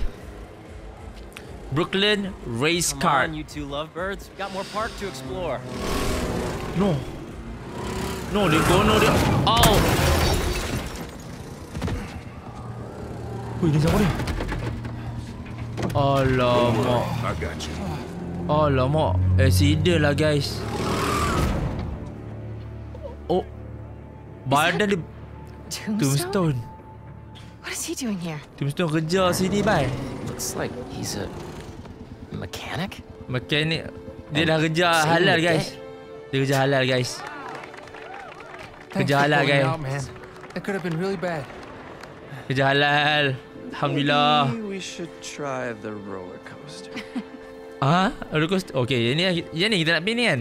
Brooklyn race car. You two lovebirds got more park to explore. No. No, they go no. They... Oh. Wait, there's somebody. Alamak. I got you. Alamak. Accident lah, guys. Oh. Badan dia Tombstone. What is he doing here? Tombstone kerja sini, bye. Looks like he's a mechanic. Mechanic. Dia dah kerja halal, guys. Dia kerja halal, guys. Kerja halal, guys. It could have been really bad. Kerja halal. Alhamdulillah. We should try the roller coaster. Ah, roller coaster. Okay, yang ni, yang ni kita nak pergi ni kan.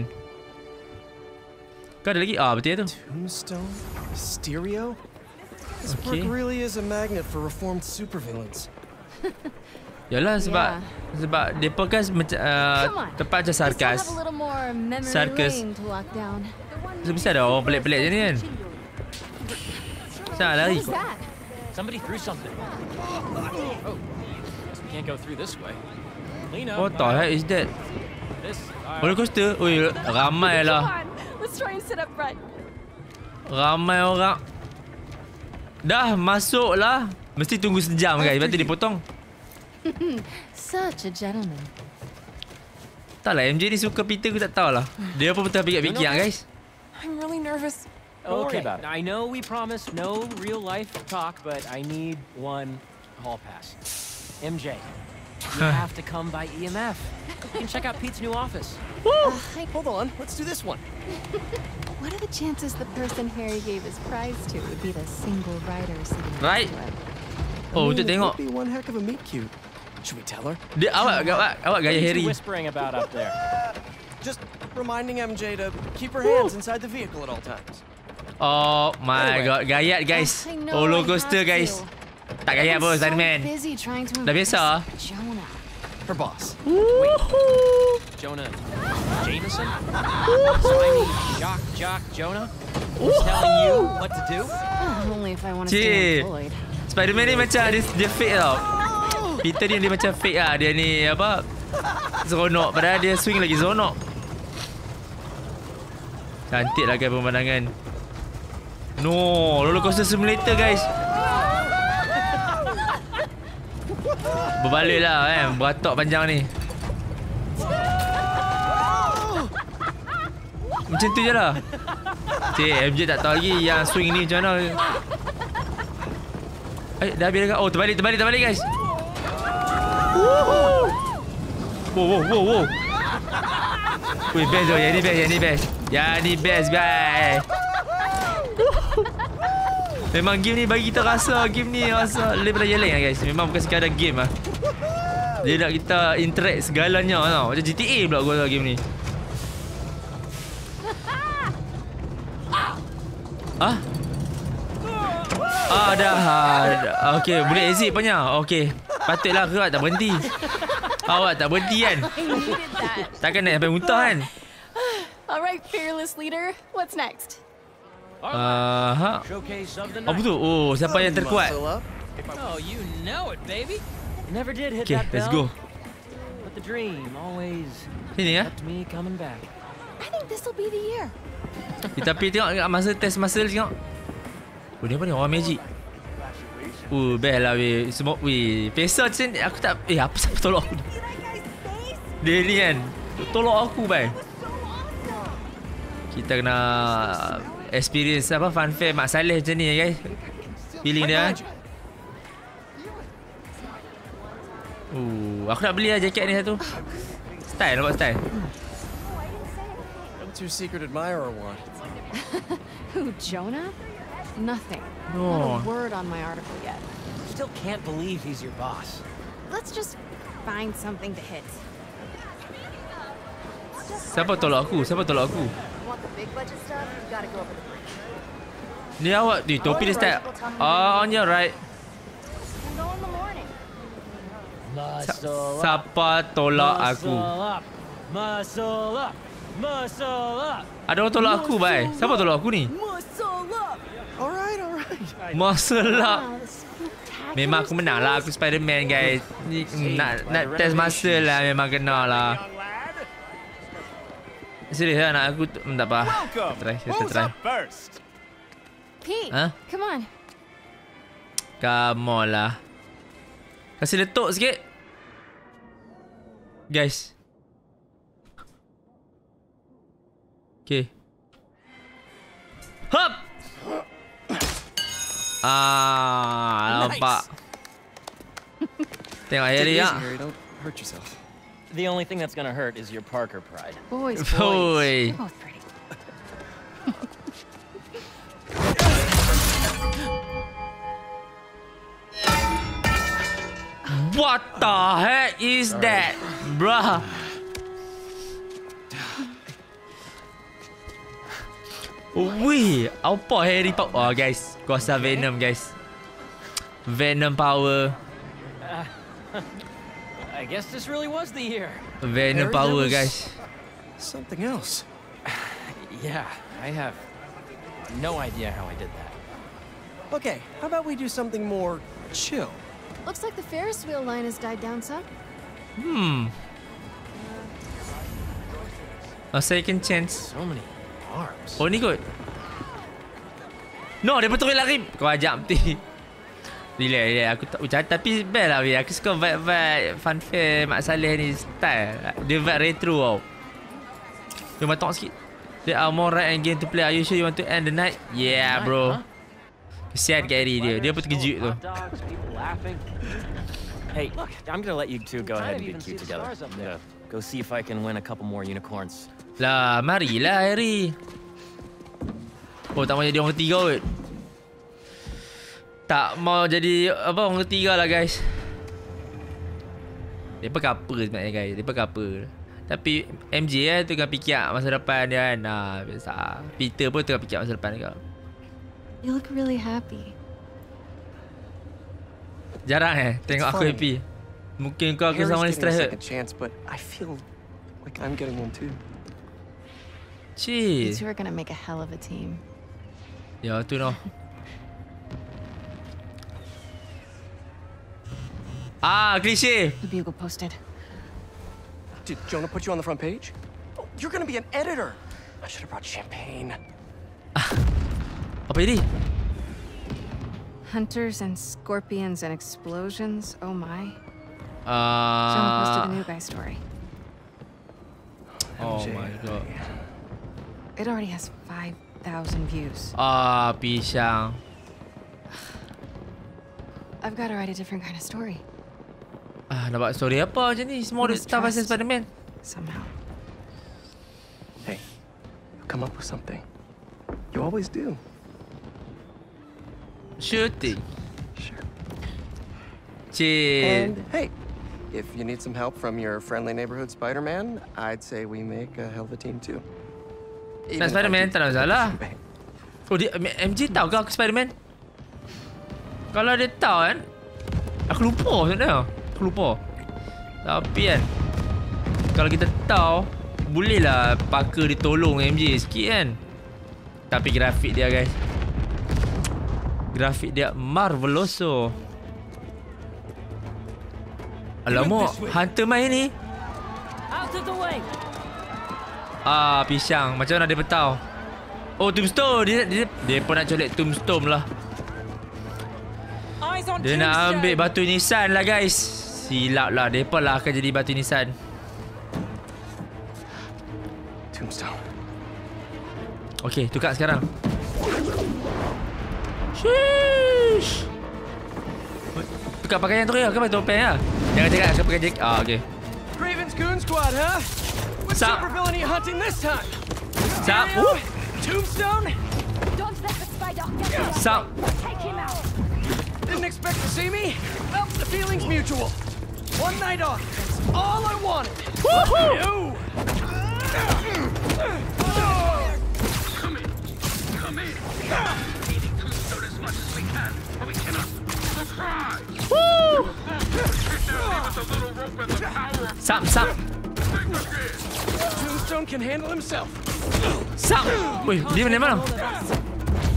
Kau ada lagi? Ah, betul tu. Tombstone, Mysterio. This book really is a magnet for reformed supervillains. Yalah, sebab sebab depa kan tempat macam sarkas. Sarkas. Sebisa ada orang pelik-pelik je ni kan. Salah lari. Somebody threw something. Can't go through this way. What the heck is that? Roller coaster. Oi, ramai lah. Let's try and sit up front. Ramai orang. Dah masuklah. Mesti tunggu sejam guys. Lepas tu dipotong. Such a gentleman. Taklah M J ni suka Peter aku tak tahulah. Dia pun betul fikir-fikir guys. I'm really nervous. Okay. I know we promised no real life talk but I need one hall pass. M J. You have to come by E M F. You can check out Pete's new office. Woo! Uh, hold on, let's do this one. What are the chances the person Harry gave his prize to would be the single rider sitting right? Oh, did they not? Be one heck of a meet cute. Should we tell her? Did awak awak awak gaya Harry whispering about up there. Just reminding M J to keep her hands inside the vehicle at all times. Oh my anyway. God, gayat guys. Oh, roller coaster guys. Tak gaya bos, Spider-Man. Dah biasa. Her boss. Woohoo! Jonah Jameson? Slimy jock jock Jonah? Who's telling you what to do? Only if I want to stay employed. Spider-Man ni macam dia, dia fake tau. Peter ni dia macam fake lah. Dia ni apa? Seronok. Padahal dia swing lagi seronok. Cantik lah guys pemandangan. No. Roller coaster simulator guys. Berbalik lah kan, beratok panjang ni. Macam tu je lah. Cik, M J tak tahu lagi yang swing ni macam mana. Eh, dah habis dah. Oh, terbalik, terbalik, terbalik guys. Woohoo! Whoa, whoa, whoa, whoa! Koji bež, ja ni bež, ja ni bež. Ja ni bež, bež. Memang game ni bagi kita rasa, game ni rasa daripada jeleng lah guys. Memang bukan sekadar game lah. Dia nak kita interact segalanya tau. Macam G T A pula gua game ni. Ah? Ah dah. Okey, boleh exit punya. Okey. Patutlah awak tak berhenti. Awak tak berhenti kan? Takkan nak sampai muntah kan? Alright, fearless leader. What's next? Ah. Apa tu? Oh, siapa yang terkuat? Oh, you know it, baby. Never did hit that bell. Let's go. But the dream always kept me coming back. I think this will be the year. Tapi tengok masa test muscle tengok. Oh, ni apa ni? Orang magic. Oh, best lah weh. Semua weh. Pesa macam aku tak... Eh, apa siapa tolong aku ni? Dia ni kan. Tolong aku, bang. Kita kena... experience apa? Fun fair Mak Saleh macam ni, guys. Feeling dia. Oh, aku nak beli lah jaket ni satu. Style, nampak style. What's your secret admirer want? Who, Jonah? Nothing. No. Not a word on my article yet. Still can't believe he's your boss. Let's just find something to hit. Siapa tolak aku? Siapa tolak aku? Ni awak di topi dia style. Oh, on your right. Siapa tolak aku? Ada orang tolak aku, bhai. Siapa tolak aku ni? Alright, alright. Muscle up. Memang aku menang lah. Aku Spider-Man, guys. Nak, nak test muscle lah. Memang kena lah. Serius lah nak aku... Hmm, tak apa. Kita try, kita try. Pete, come on. Come on lah. Kasih letuk sikit. Guys. Okay. Hop! Ah, nampak. Tengok Harry lah. The only thing that's gonna hurt is your Parker pride. Boys, boys. You're both pretty. What the heck is that, bruh? Weh, apa Harry Power? Oh guys, kuasa Venom guys. Venom power. I guess this really was the year. Venom power guys. Something else. Yeah, I have no idea how I did that. Okay, how about we do something more chill? Looks like the Ferris wheel line has died down some. Hmm. A second chance. So many. Oh ni kot. No, dia betul lari. Kau ajak mesti. Relax, relax. Aku tak ucap. Tapi best lah weh. Aku suka vibe-vibe Fun Fair Mak Saleh ni style. Dia vibe retro tau. Dia matang sikit. There are more right and game to play. Are you sure you want to end the night? Yeah bro. Kesian Gary dia. Dia pun terkejut tu. Hey, look, I'm gonna let you two go ahead and get cute together. Yeah. Go see if I can win a couple more unicorns. Lah, marilah Harry. Oh, tak mau jadi orang ketiga kot. Tak mau jadi apa orang ketiga lah guys. Mereka kapa sebenarnya guys. Mereka kapa. Tapi M J lah tengah fikir masa depan dia kan. Nah, biasa. Peter pun tengah fikir masa depan dia. You look really happy. Jarang eh tengok aku happy. Mungkin kau akan sama stress kot. Jeez. You're gonna make a hell of a team. Ya tu noh. Ah, cliché. The bugle posted. Did Jonah put you on the front page? Oh, you're gonna be an editor. I should have brought champagne. Apa ini? Hunters and scorpions and explosions. Oh my. Uh, Jonah posted a new guy story. Oh M J. My god. It already has five thousand views. Ah, pisang. I've got to write a different kind of story. Ah, nak buat story apa macam ni? Semua orang start pasal Spider-Man. Somehow. Hey, come up with something. You always do. Sure thing. Sure. Chill. And hey, if you need some help from your friendly neighborhood Spider-Man, I'd say we make a hell of a team too. Nah, Spider-Man tak ada masalah. Oh, dia, M J tahu ke aku Spider-Man? Kalau dia tahu kan, aku lupa sebenarnya. Aku lupa. Tapi kan, kalau kita tahu, bolehlah Parker ditolong M J sikit kan. Tapi grafik dia guys, grafik dia marveloso. Alamak, Hunter main ni. Ah, pisang. Macam mana dia petau? Oh, Tombstone. Dia, dia, dia pun nak colek Tombstone lah. Dia nak ambil batu nisan lah guys. Silap lah, mereka lah akan jadi batu nisan. Tombstone. Okay, tukar sekarang. Sheesh. Tukar pakaian terus lah, kau pakai topeng lah. Jangan cakap, kau pakai jaket. Ah, okay. Kraven's Goon Squad, huh? What's super villainy hunting this time? Sup? Tombstone? Don't let the spider get away. Sup? Take him out. Didn't expect to see me? Well, the feeling's mutual. One night off. That's all I wanted. Woohoo! Come in. Come in. We're eating Tombstone as much as we can, but we cannot. Surprise! Woo! With the little rope and the power. Sam, Sam. Tombstone can handle himself. Sam. Wait, leave him alone.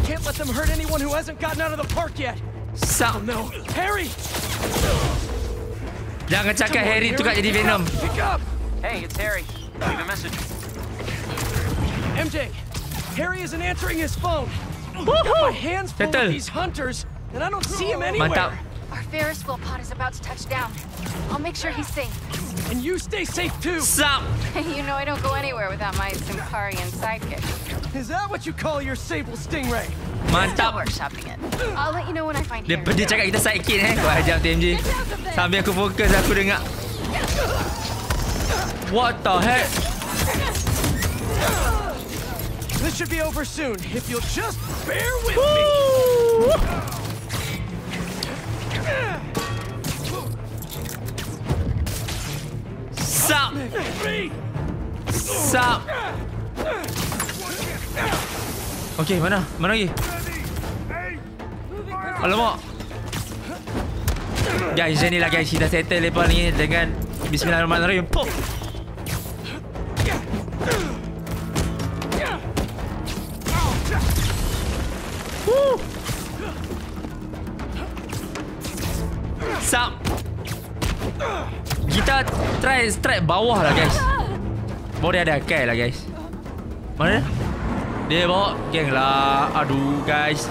Can't let them hurt anyone who hasn't gotten out of the park yet. Sam, no. Harry. Jangan cakap Harry tukar jadi Venom. Hey, it's Harry. Leave a message. M J, Harry isn't answering his phone. Got my hands full of these hunters, and I don't see him anywhere. Mantap. Our Ferris wheel pod is about to touch down. I'll make sure he's safe. And you stay safe too. Sam. You know I don't go anywhere without my Simkarian sidekick. Is that what you call your sable stingray? Mantap. I'll let you know when I find him. Dia, dia cakap kita sidekick eh. Kau ajar tu M J. Sambil aku fokus aku dengar. What the heck? This should be over soon if you'll just bear with Woo! me. Sup? Sup? Okay, mana? Mana lagi? Alamak. Guys, macam ni lah guys. Kita settle lepas ni dengan Bismillahirrahmanirrahim. Pop! Woo! Sup? Kita try strike bawah lah guys. Bawah dia ada kai lah guys. Mana? Dia bawa geng lah. Aduh guys.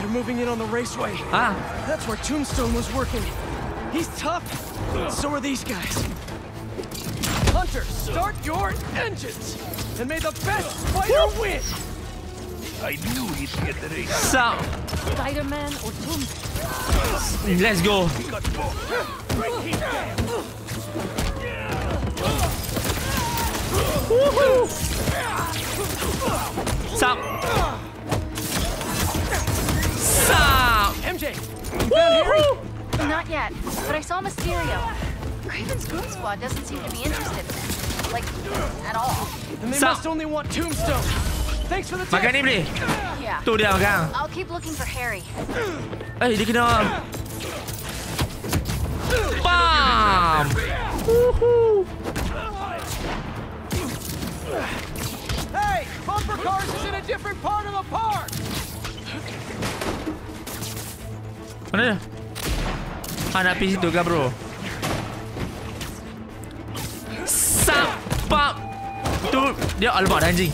They're moving in on the raceway. Ah, that's where Tombstone was working. He's tough. So are these guys. Hunters, start your engines and may the best fighter win. I knew he'd get the race. So, Spider-Man or Tombstone? Let's go. Woohoo! Stop! Stop! M J! Woohoo! Not yet, but I saw Mysterio. Kraven's Goon Squad doesn't seem to be interested in it. Like, at all. And they must only want Tombstone. Thanks for the tip. Makan ni beli. Tu dia makan. I'll keep looking for Harry. Eh, dia kena. Bam! Woohoo! Hey, bumper cars is in a different part of the park. Mana? Anak pis itu kan bro. Sapap. Tu dia albat anjing.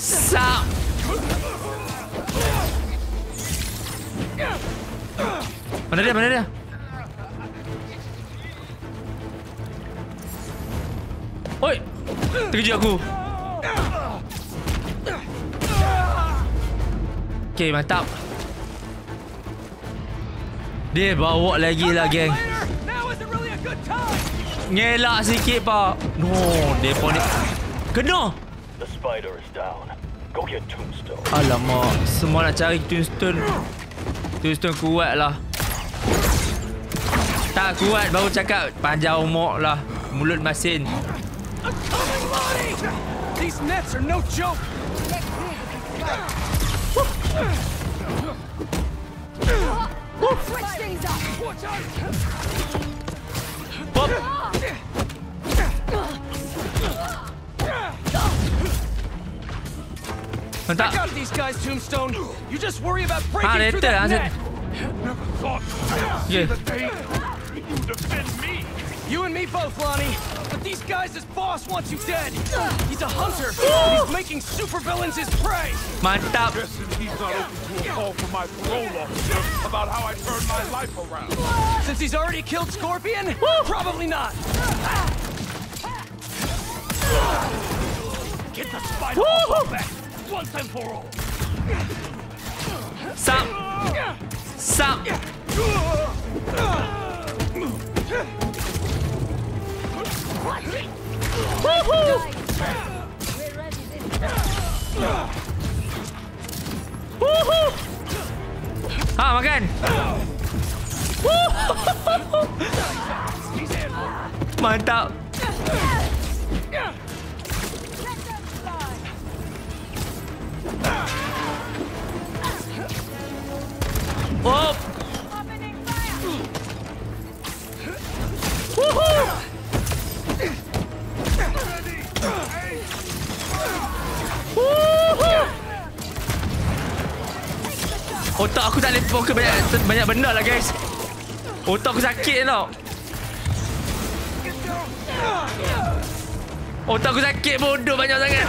Sam. Mana dia? Mana dia? Oi! Terkejut aku. Okay, mantap. Dia bawa lagi lah, geng. Ngelak sikit, pak. No, dia pun ni. Kena. Alamak, semua nak cari Tombstone. Tombstone kuat lah. Tak kuat baru cakap panjang umur lah, mulut masin. These nets are no joke. I got these guys, Tombstone. You just worry about breaking through that net. Never thought I'd see the day you defend me. You and me both, Lonnie. But these guys, his boss wants you dead. He's a hunter. And he's making supervillains his prey. Mantap. Since he's not open to a call from my parole officer about how I turned my life around. Since he's already killed Scorpion, probably not. Get the spider off back. Once and for all. Sam. Sam. Woohoo! Woohoo! Ah, makan. Woohoo! Mantap. Oh! Woohoo! Woohoo! Otak aku tak boleh fokus banyak, banyak benda lah, guys. Otak aku sakit tau. Otak aku sakit bodoh banyak sangat.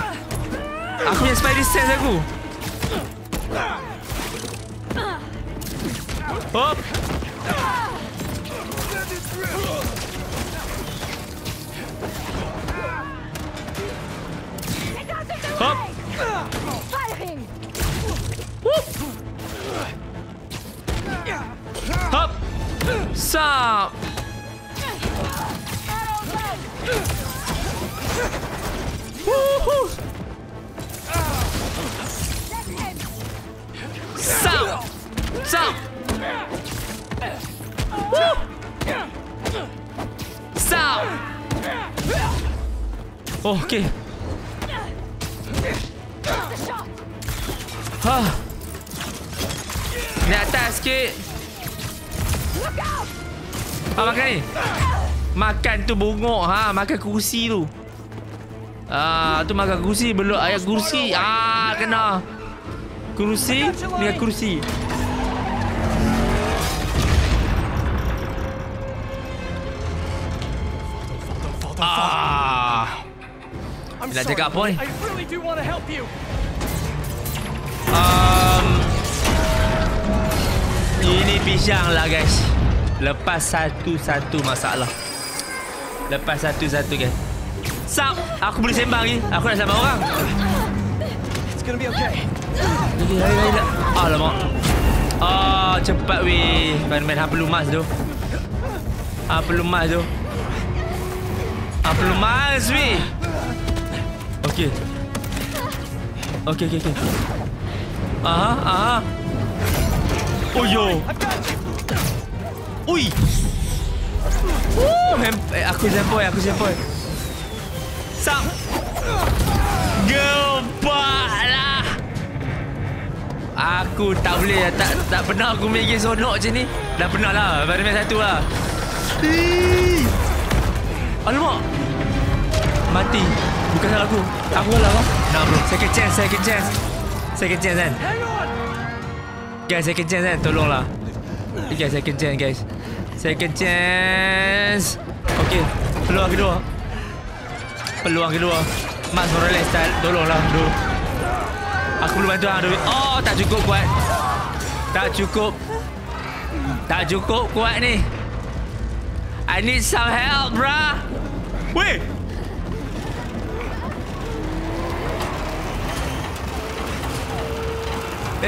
Aku punya spidey sense aku. Hop. Hop. Hop. Stop. Woohoo. Stop. Stop. Woo! Stop! Oh, okay. Huh. Naik atas sikit. Ah, makan ni. Makan tu bongok. Ha, makan kursi tu. Ah, tu makan kursi. Belum ayat kursi. Ah, kena. Kursi dengan kursi. Ah. Nak cakap apa ni? Um, ini pisang lah, guys. Lepas satu-satu masalah. Lepas satu-satu, guys. Sam, aku boleh sembang ni. Aku nak sembang orang. It's gonna be okay. Alamak. Ah, cepat weh. Spiderman hang perlu mas tu. Hang perlu mas tu. Hang perlu mas weh. Okey. Okey, okey, okey. Aha, aha. Oh yo. Ui. Oh, eh, aku sempoi, aku sempoi. Sam. Gempaklah. Aku tak boleh, tak tak pernah aku main game sonok macam ni. Dah pernah lah, baru main satu lah. Eee. Alamak. Mati. Bukan salah aku. Aku salah lah. Nah bro, second chance, second chance. Second chance kan? Guys, second chance kan? Tolonglah. Guys, second chance guys. Second chance. Okay, peluang kedua. Peluang kedua. Mas Morales style, tolonglah bro. Aku perlu bantu hang. Oh, tak cukup kuat. Tak cukup. Tak cukup kuat ni. I need some help, bruh. Weh.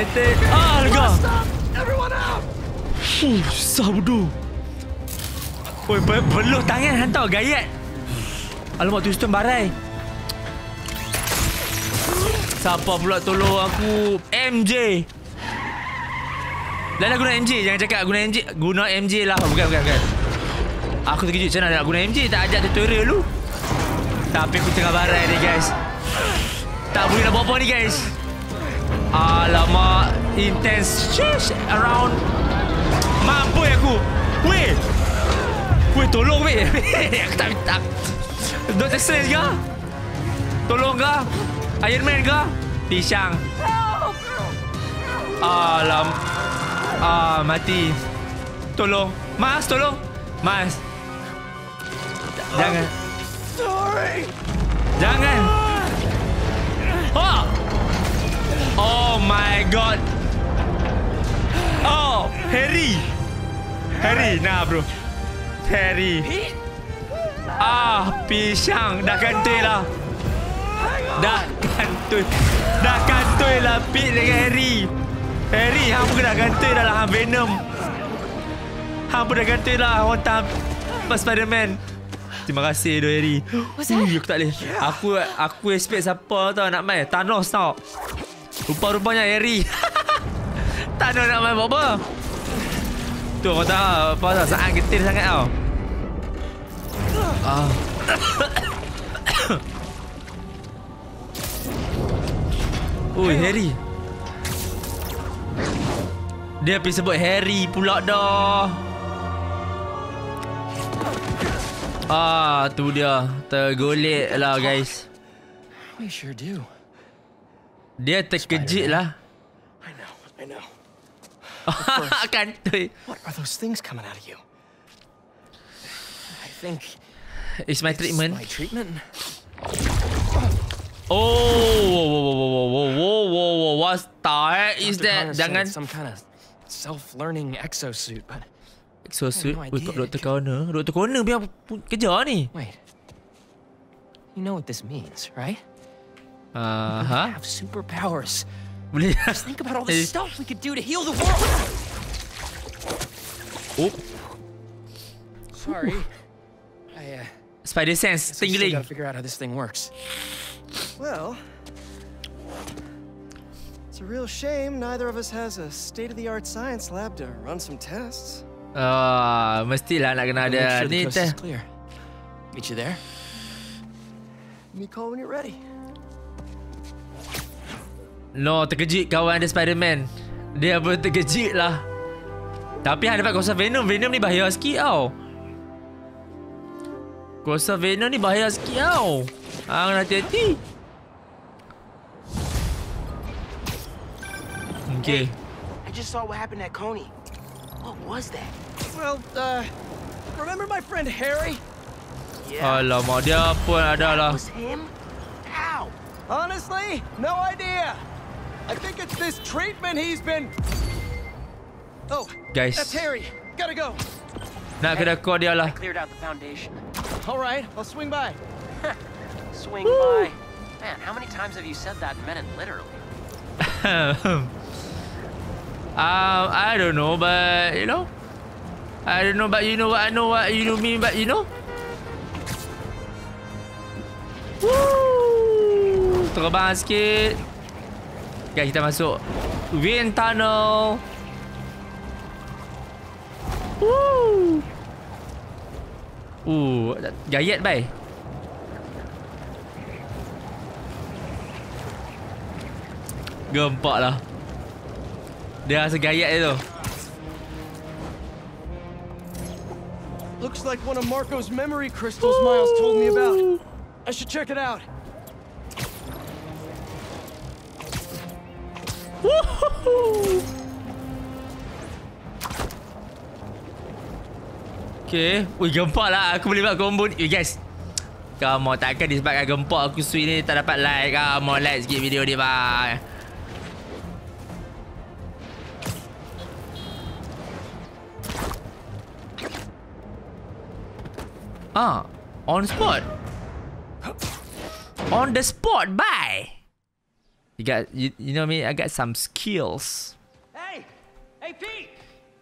right there. Alga! Everyone out! Oh, sabdo. Oi, peluh tangan hantar gayat. Alamak, tu sistem barai. Siapa pula tolong aku? M J. Dah lah guna M J. Jangan cakap guna M J. Guna M J lah. Bukan, bukan, bukan. Aku terkejut macam mana nak guna M J. Tak ajak tutorial lu. Tapi aku tengah barai ni, guys. Tak boleh nak buat apa ni, guys. Alamak. Intense. Sheesh. Around. Mampu aku. Weh. Weh, tolong weh. Aku tak minta. Doctor Strange ke? Tolong ke? Iron Man ke? Pisang. Alam. Ah, mati. Tolong. Mas, tolong. Mas. Jangan. Sorry. Jangan. Oh. Oh my god. Oh, Harry. Harry, nah bro. Harry. Ah, pisang. Dah kantoi lah. Dah kantoi. Dah kantoi lah Pete dengan Harry. Harry, hang pun dah kantoi dah lah. Hang Venom. Hang pun dah kantoi lah. Hang tak Spider-Man. Terima kasih, doh Harry. Ui, aku tak boleh. Aku aku expect siapa tau nak main. Thanos tau. Rupa-rupanya Harry. Thanos nak main buat apa? Tu kau tak apa tau. Sangat getir sangat tau. Ah. Oi, Harry. Dia pergi sebut Harry pula dah. Ah, tu dia. Tergolek lah, guys. Dia terkejut lah. I know, I know. Kantoi. What are those things coming out of you? I think it's my treatment. My treatment. Oh, whoa, whoa, whoa, whoa, whoa, whoa, whoa, what's that? Is that some kind of self-learning exosuit? But exosuit? We've got Doctor Connors. Doctor Connors, biar kerja ni. Wait, you know what this means, right? Uh huh. Have superpowers. Just think about all the stuff we could do to heal the world. Oh. Sorry. I, uh, Spider sense tingling. Gotta figure out how this thing works. Well, it's a real shame neither of us has a state-of-the-art science lab to run some tests. Ah, mestilah nak kena ada ni test. Meet you there. Give me a call when you're ready. No, terkejut kawan dia Spider-Man. Dia pun terkejut lah. Tapi hang dapat kuasa Venom. Venom ni bahaya sikit tau. Kuasa Venom ni bahaya sikit tau. Hang hati-hati. Okay. I just saw what happened at Coney. What was that? Well, uh, remember my friend Harry? Yeah. Alamak, dia pun ada lah. Was him? How? Honestly, no idea. I think it's this treatment he's been. Oh, guys. That's Harry. Gotta go. Nak kena call dia lah. I cleared out the foundation. All right, I'll swing by. Swing by. Man, how many times have you said that and meant it literally? um, I don't know, but you know, I don't know, but you know what I know what you mean, but you know. Woo! Terbang sikit. Okay, kita masuk wind tunnel. Woo! Ooh, gayet bye. Gempak lah. Dia rasa gayat dia tu. Looks like one of Marco's memory crystals Miles told me about. I should check it out. Okay. Ui, gempak lah. Aku boleh buat combo ni. Ui, guys. Come on, takkan disebabkan gempak aku sweet ni tak dapat like. Come on, like sikit video ni, bang. Ah, on spot. On the spot, bye. You got, you, you know what I mean? I got some skills. Hey! Hey, Pete!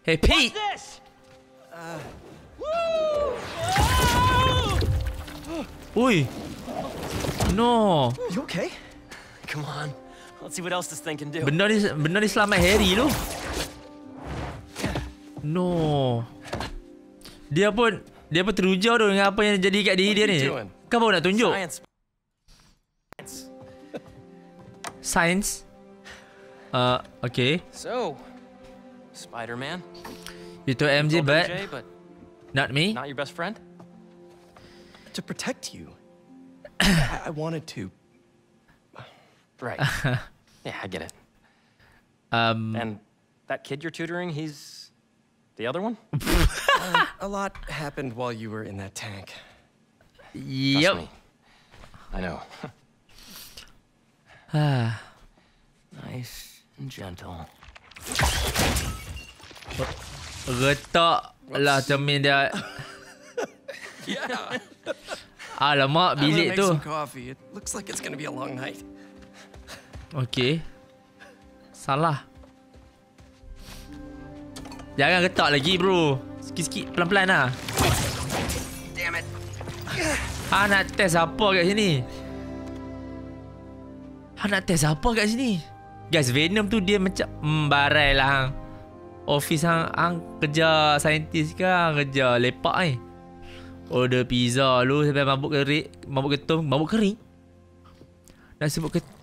Hey, Pete! What's this? Uh... Woo! Oh! Oi! No! You okay? Come on. Let's see what else this thing can do. Benar ni, benar ni selamat Harry tu. No. Dia pun, dia pun terujau tu dengan apa yang jadi kat diri dia ni. Kau baru nak tunjuk. Science. Uh, okay. So, Spider-Man. You told M J, but not me. Not your best friend. To protect you. I, I wanted to. Right. Yeah, I get it. Um, and that kid you're tutoring, he's the other one? uh, a lot happened while you were in that tank. Yep. Trust me. I know. Ah. Nice and gentle. Retak lah cermin dia. Yeah. Alamak, bilik tu. It looks like it's going to be a long night. Okay. Salah. Jangan getak lagi, bro. Sikit-sikit, pelan-pelan lah. Damn it. Ah, nak test apa kat sini? Ah, nak test apa kat sini? Guys, Venom tu dia macam membarai lah hang. Office hang, hang kerja saintis ke, hang kerja lepak ni. Eh. Order pizza lu sampai mabuk kerik, mabuk ketum, mabuk kering. Dah sebut ketum.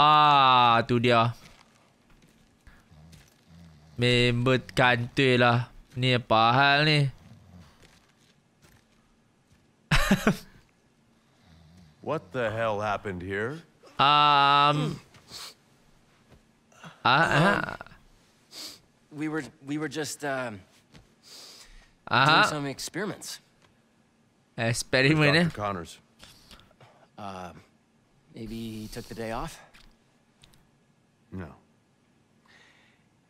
Ah, tu dia. Member kantoi lah. Ni apa hal ni? What the hell happened here? Um Ah uh, We were we were just um uh, doing some experiments. Experiment eh? Doctor Connors. Uh, maybe he took the day off? No.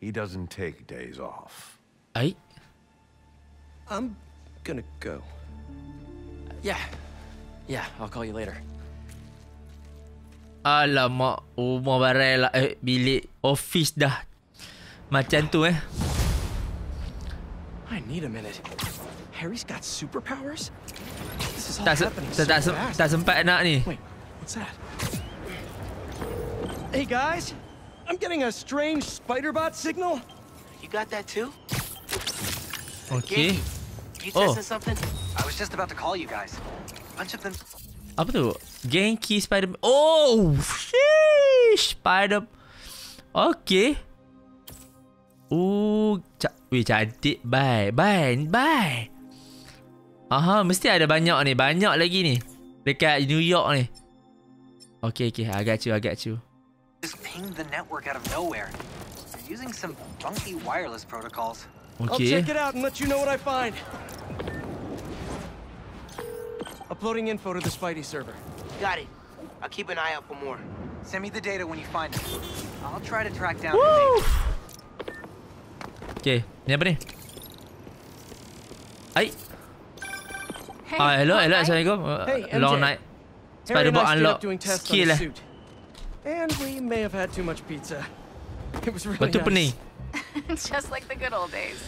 He doesn't take days off. I? I'm gonna go. Yeah. Yeah, I'll call you later. Alamak, rumah barai lah. Eh, bilik office dah. Macam tu eh. I need a minute. Harry's got superpowers? This is all happening so fast. Tak sempat nak ni. Wait, what's that? Hey guys. I'm getting a strange spider-bot signal. You got that too? Okay. You testing oh. something? I was just about to call you guys. Bunch of them. Apa tu? Genki spider. Oh, sheesh, spider. Okay. Oh, ca weh cantik. Bye, bye, bye. Aha, mesti ada banyak ni, banyak lagi ni. Dekat New York ni. Okay, okay. I got you, I got you. Just pinged the network out of nowhere. They're using some funky wireless protocols. Okay. I'll check it out and let you know what I find. Uploading info to the Spidey server. Got it. I'll keep an eye out for more. Send me the data when you find it. I'll try to track down. Woo! Okay. Ni apa ni? Hey. Ah, hello, hello. Assalamualaikum. Hey, long night. Spider-Bot unlock skill eh. And we may have had too much pizza. It was really nice. Just like the good old days.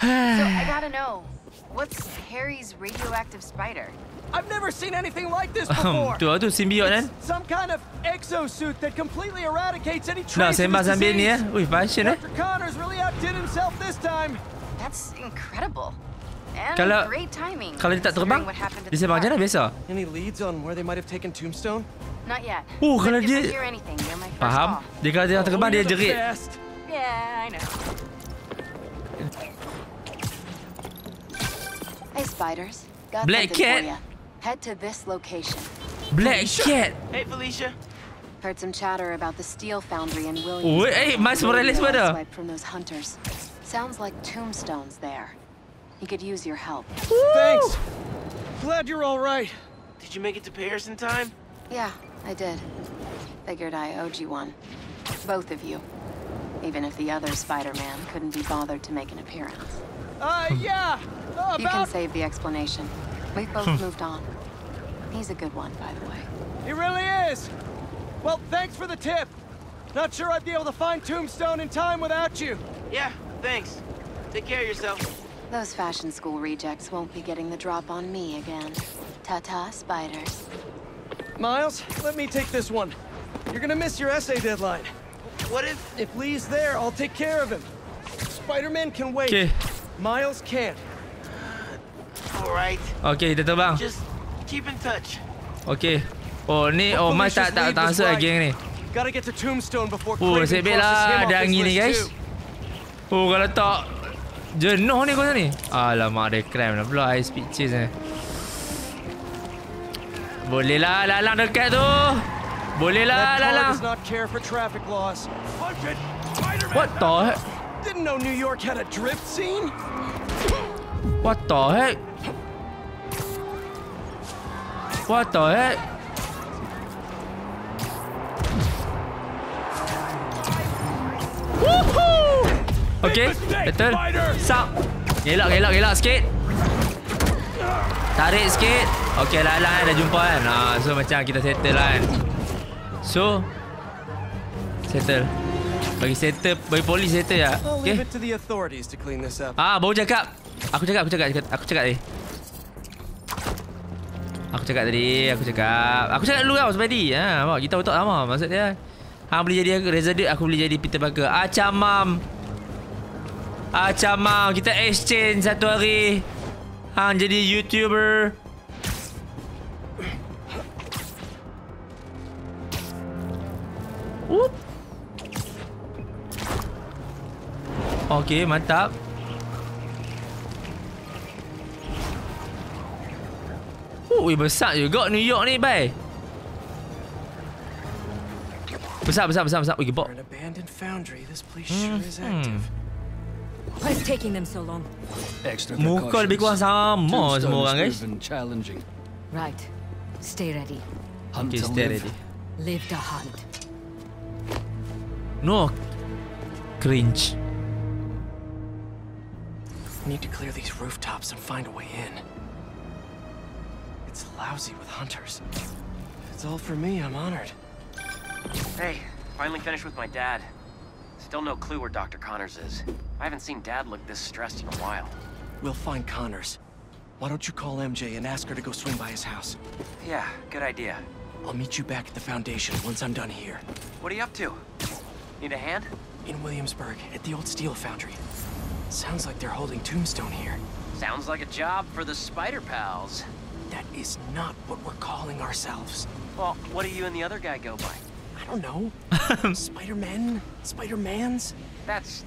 So I gotta know, what's Harry's radioactive spider? I've never seen anything like this before. It's some kind of exosuit that completely eradicates any trace of this disease. Doctor Connors really outdid himself this time. That's incredible. And great timing. Kalau dia tak terbang, dia sembang macam mana biasa? Any leads on where they might have taken Tombstone? Not yet. Oh, kalau dia faham, dia kalau dia terbang dia jerit. Yeah, I know. Hey spiders, got Black Cat. Head to this location. Black Cat. Hey Felicia. Heard some chatter about the steel foundry in Williamsburg. Wait, hey, Miles Morales mana? From those hunters. Sounds like Tombstone's there. He could use your help. Woo! Thanks. Glad you're all right. Did you make it to Paris in time? Yeah, I did. Figured I owed you one. Both of you. Even if the other Spider-Man couldn't be bothered to make an appearance. Uh, yeah. About... You can save the explanation. We've both moved on. He's a good one, by the way. He really is! Well, thanks for the tip. Not sure I'd be able to find Tombstone in time without you. Yeah, thanks. Take care of yourself. Those fashion school rejects won't be getting the drop on me again. Ta-ta, spiders. Miles, let me take this one. You're gonna miss your essay deadline. What if... If Lee's there, I'll take care of him. Spider-Man can wait. Okay. Miles can't. Alright. Okay, dia terbang. Just keep in touch. Okay. Oh, ni oh my tak tak tahu geng ni. Gotta get to Tombstone before Cole. Oh, sebelahlah ada angin ni, guys. Oh, kalau tak jenuh ni kau ni. Alamak, dia cram dah pula high speed chase ni. Bolehlah lalang dekat tu. Bolehlah lalang. What the heck? Didn't know New York had a drift scene. What the heck? What the heck? Woohoo! Okay, betul. Sup. Gelak, gelak, gelak sikit. Tarik sikit. Okay, lah lah dah jumpa kan. Ah, so macam kita settle kan. So settle. Bagi settle, bagi polis settle ya. Okay. Ah, baru cakap. Aku cakap, aku cakap, aku cakap tadi. Aku cakap tadi, aku cakap. Aku cakap dulu tau sebab tadi. Ha, awak kita otak sama maksud dia. Hang boleh jadi Resident, aku boleh jadi Peter Parker. Acam mam. Acam mam, kita exchange satu hari. Hang jadi YouTuber. Whoop. Okey, mantap. Wih, besar juga New York ni, bye. Besar, besar, besar, besar. Wih, gebok. Muka lebih kurang sama semua orang, guys. Right. Stay ready. Okay, stay ready. Live the hunt. No. Cringe. Need to clear these rooftops and find a way in. It's lousy with hunters. It's all for me. I'm honored. Hey, finally finished with my dad. Still no clue where Doctor Connors is. I haven't seen Dad look this stressed in a while. We'll find Connors. Why don't you call M J and ask her to go swing by his house? Yeah, good idea. I'll meet you back at the foundation once I'm done here. What are you up to? Need a hand? In Williamsburg, at the old steel foundry. Sounds like they're holding Tombstone here. Sounds like a job for the Spider Pals. That is not what we're calling ourselves. Well, what do you and the other guy go by? I don't know. Spider-Men? Spider-Mans? That's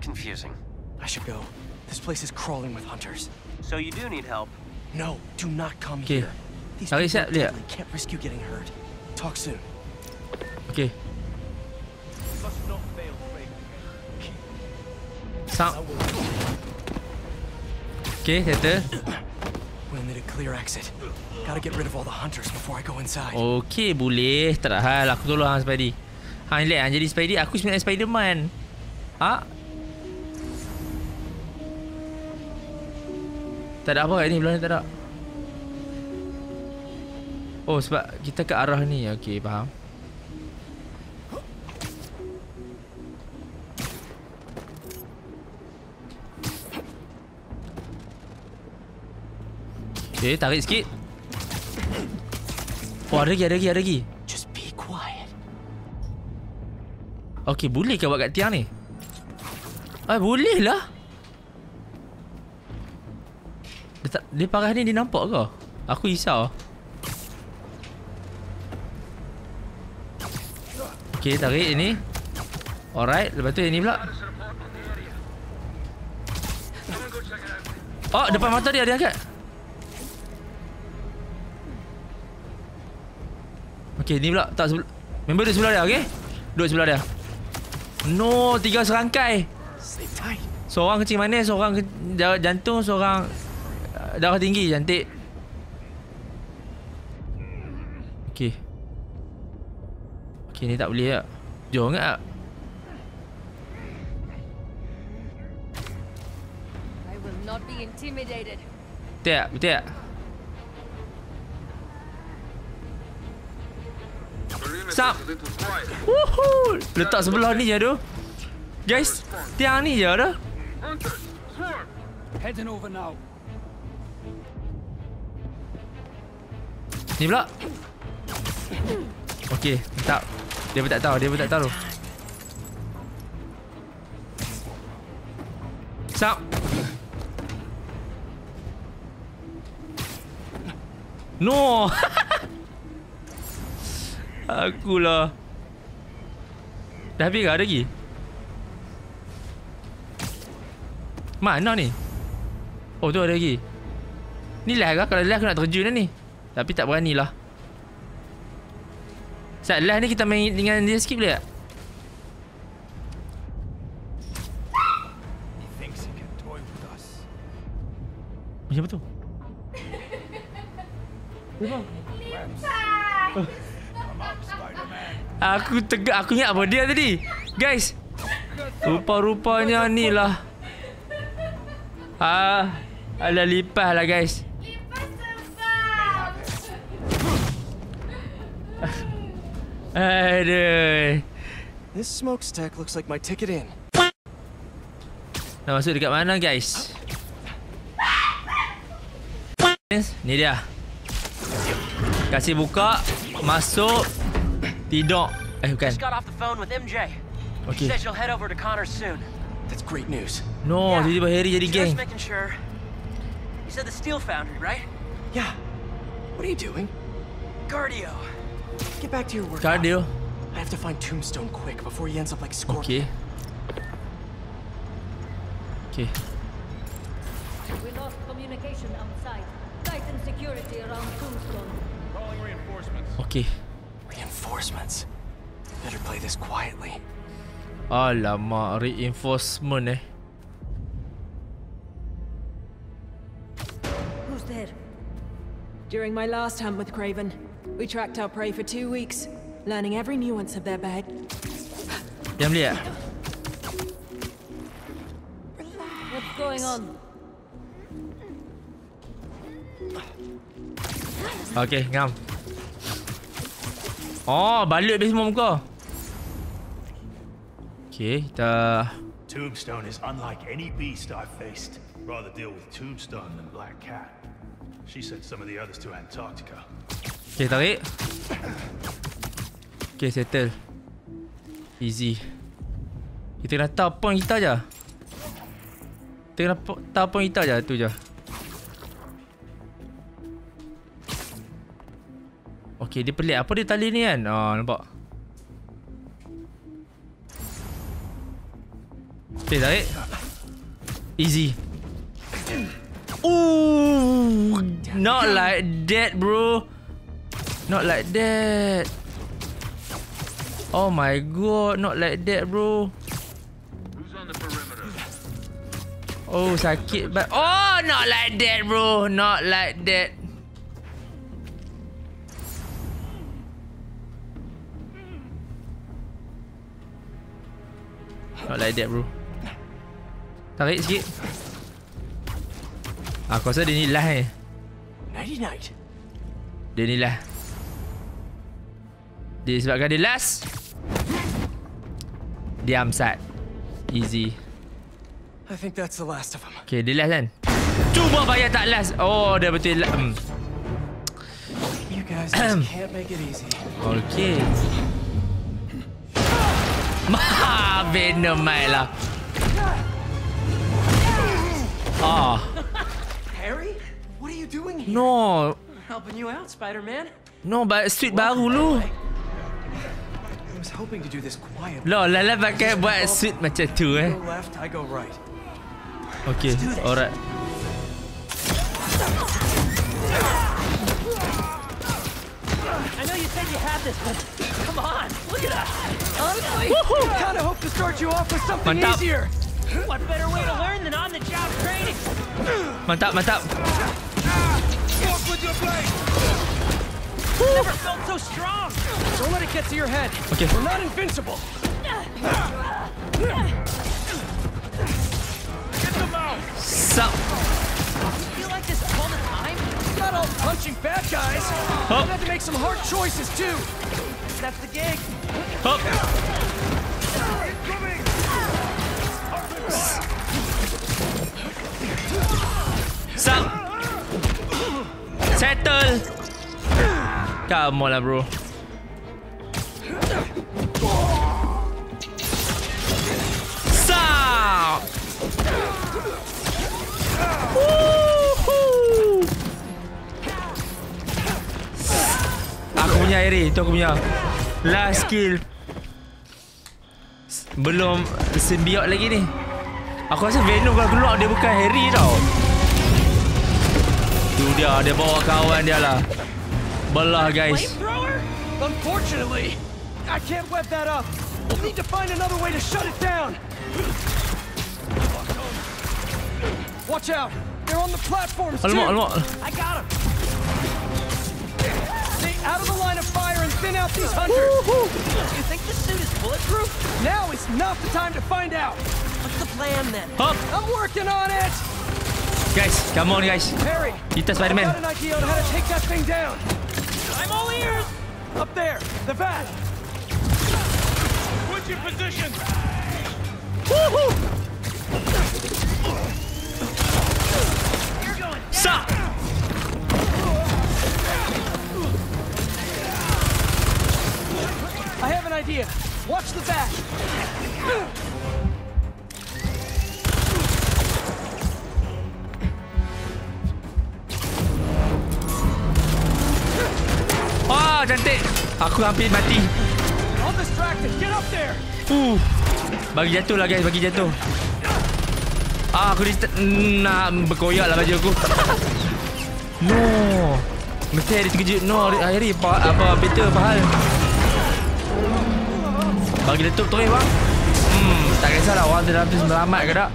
confusing. I should go. This place is crawling with hunters. So you do need help? No, do not come okay. here. These people definitely can't risk you getting hurt. Talk soon. Okay. You must not fail, Kraven. Sound. Okay, hit there. We'll need a clear exit. Gotta get rid of all the hunters before I go inside. Okay, boleh. Tak ada hal. Aku tolong Hang Spidey. Hang relax. Hang jadi Spidey. Aku sebenarnya Spiderman. Ha? Tak ada apa kat ni. Belum ni tak ada. Oh, sebab kita ke arah ni. Okay, faham. Okay, tarik sikit. Oh, ada lagi, ada lagi, ada lagi. Just be quiet. Okay, boleh ke buat kat tiang ni? Ah, boleh lah. Dia, tak, dia parah ni, dia nampak ke? Aku risau. Okay, tarik ini. Alright, lepas tu ini pula. Oh, depan mata dia, dia angkat. Okay, ni pula tak sebelah. Member duduk sebelah dia, okay? Duduk sebelah dia. No, tiga serangkai. Seorang kecil manis, seorang jantung, seorang darah tinggi, cantik. Okay. Okay, ni tak boleh tak? Jom ingat tak? I will not be intimidated. Betul tak? Betul tak? Stop. Woohoo. Letak sebelah ni je tu. Guys, tiang ni je tu. Ni pula. Okey, tak. Dia pun tak tahu, dia pun tak tahu. Stop. No. Akulah. Dah habis ke? Ada lagi? Mana ni? Oh tu ada lagi. Ni live ke? Kalau live aku nak terjun dah ni. Tapi tak beranilah. Saat live ni kita main dengan dia sikit boleh tak? Macam apa tu? Aku tegak. Aku ingat apa dia tadi. Guys, rupa-rupanya ni lah. Ah, ala lipas lah guys. Lipas sebab. Aduh. This smokestack looks like my ticket in. Nak masuk dekat mana guys? Ni dia. Kasih buka, masuk, tidur. Eh bukan. Okay. That's great news. No, yeah. Tiba-tiba Harry jadi gang. Just making sure. You said the steel foundry, right? Yeah. What are you doing? Cardio. Get back to your work. Cardio. I have to find Tombstone quick before he ends up like Scorpion. Okay. Okay. We lost communication outside. Tighten security around Tombstone. Calling reinforcements. Okay. Reinforcements. Better play this quietly. Alamak, reinforcement eh. Who's there? During my last hunt with Kraven, we tracked our prey for two weeks, learning every nuance of their bag. Damn yeah. What's going on? Okay, ngam. Oh, balik habis semua muka. Okay, kita... Tombstone is unlike any beast I've faced. Rather deal with Tombstone than Black Cat. She sent some of the others to Antarctica. Okay, tarik. Okay, settle. Easy. Kita kena tar point kita je. Kita kena tar point kita je, tu je. Okay, dia pelik. Apa dia tali ni kan? Oh, nampak. Okay, tarik. Easy. Ooh, not like that, bro. Not like that. Oh my god, not like that, bro. Oh, sakit. But oh, not like that, bro. Not like that. Not like that, bro. Tarik sikit. Aku rasa dia ni lah eh. Dia ni lah. Dia sebabkan dia last. Diam sat. Easy. I think that's the last of them. Okay, dia last kan. Cuba bayar tak last. Oh, dia betul. Hmm. You guys just can't make it easy. Okay. Mah, Venom mai lah. Ah. Harry, what are you doing here? No. Helping you out, Spider-Man. No, but street baru lu. I was hoping to do this quietly. Lo, Lala pakai buat street macam tu eh. Okay, alright. I know you said you had this, but come on, look at us. Honestly, I kind of hope to start you off with something easier. What better way to learn than on the job training? Mantap, mantap. Walk with your blade. Never felt so strong. Don't let it get to your head. Okay. We're not invincible. Get them out. Sup. You feel like this all the time? Not all punching bad guys. Oh. You have to make some hard choices too. That's the gig. Hook. Sup? Settle. Come on, bro. Sup? Woohoo! Aku punya Harry, itu aku punya. Last kill. Belum simbiot lagi ni. Aku rasa Venom kalau keluar dia bukan Harry tau. Tu dia, dia bawa kawan dia lah. Belah guys. Unfortunately, I can't web that up. We'll need to find another way to shut it down. Watch out. They're on the platforms. Alamak, alamak. I got him. Stay out of the line of fire and thin out these hunters. Woo-hoo. You think this suit is bulletproof? Now is not the time to find out. What's the plan then? Hop. I'm working on it. Guys, come on guys. Harry, Peter Spider-Man. I've got an idea on how to take that thing down. I'm all ears. Up there, the vat. What's your position? Woohoo! Stop! I have an idea. Watch the back. Ah, cantik. Aku hampir mati. All distracted. Get up there. Uh. Bagi jatuh lah guys, bagi jatuh. Ah, aku nak berkoyak lah baju aku. No. Mesti Harry terkejut. No, Harry apa, apa betul pahal. Bagi letup terus bang. Hmm, tak kisahlah orang tu dah habis selamat ke tak.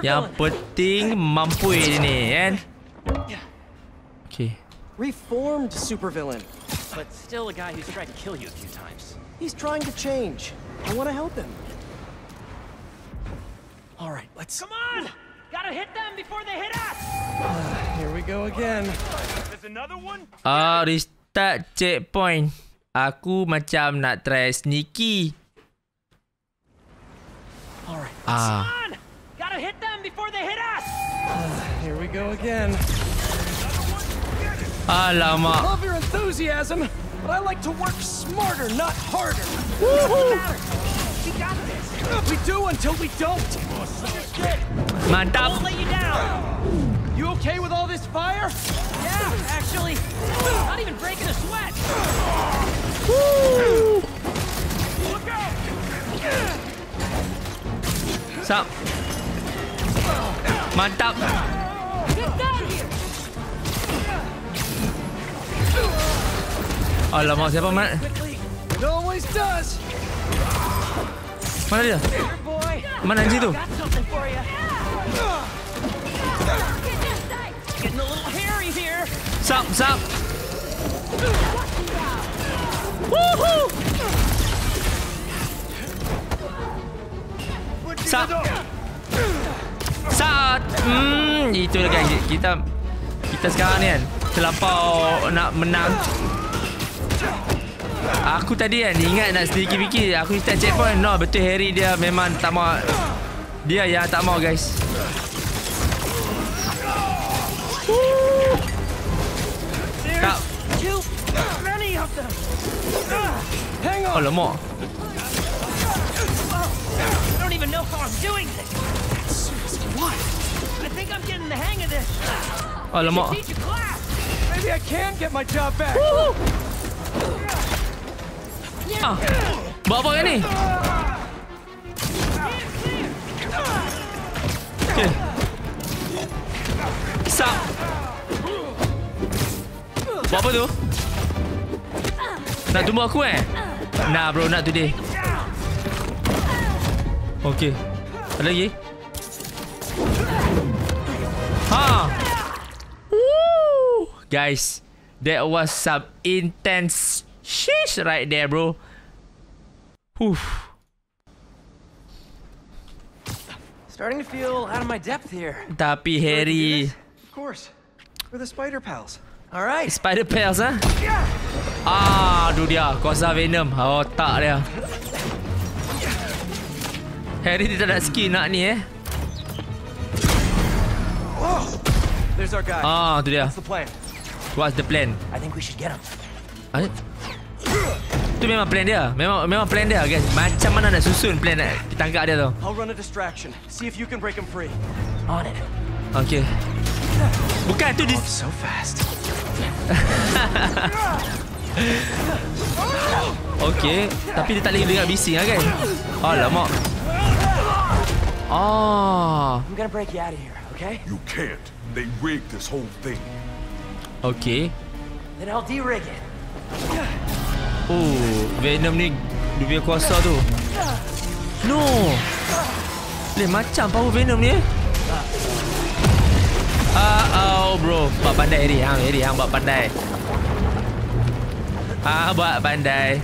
Yang penting mampu je ni kan. Okay. Reformed supervillain. But still a guy who's tried to kill you a few times. He's trying to change. I want to help him. All right, let's... Come on! Gotta hit them before they hit us! Uh, here we go again. There's another one? Ah, restart checkpoint. Aku macam nak try sneaky. All right, let's... Come on! Gotta hit them before they hit us! Uh, here we go again. Alamak. I love your enthusiasm, but I like to work smarter, not harder. Woohoo! We got this. We do until we don't. Understood. Mantap. Won't let you down. You okay with all this fire? Yeah, actually. Not even breaking a sweat. Woo! Look out! Sup? Mantap. Get down here. Alamak, siapa mat? It always does. Mana dia? Mana anjing tu? Sup, sup. Woohoo! Sup. Sup. Hmm, itulah guys. Kita kita sekarang ni kan terlampau nak menang. Aku tadi kan ingat nak sedikit-fikir. Aku start checkpoint. No, betul Harry dia memang tak mau. Dia yang tak mau guys. Woo. Tak. Oh lemak. I don't even know how I'm doing this. What? I think I'm getting the hang of this. Oh lemak. Maybe I can get my job back. Ah, buat apa kan ni? Okay. Sup. Buat apa tu? Nak tumbuh aku eh? Nah bro, not today. Okay. Ada lagi? Ha. Woo. Guys, that was some intense sheesh right there, bro. Oof. Starting to feel out of my depth here. Tapi Harry. Of course. We're the Spider Pals. All right. Spider Pals, huh? Yeah. Ah, tu dia. Kuasa Venom. Otak dia. Harry dia tak ada skill nak ni eh. Ah, tu dia. What's the plan? I think we should get him. Ah, tu memang plan dia. Memang memang plan dia guys. Macam mana nak susun plan nak tangkap dia tu. I'll run a distraction. See if you can break him free. On it. Okay. Bukan tu di so fast. Okay, tapi dia tak boleh dengar bising ah kan. Alamak. Ah. I'm going to break you out of here, okay? You can't. They rigged this whole thing. Okay. Then I'll de-rig it. Oh, Venom ni dia punya kuasa tu. No. Leh macam power Venom ni eh. Uh-oh bro, buat pandai Harry hang, Harry hang buat pandai. Ah, buat pandai.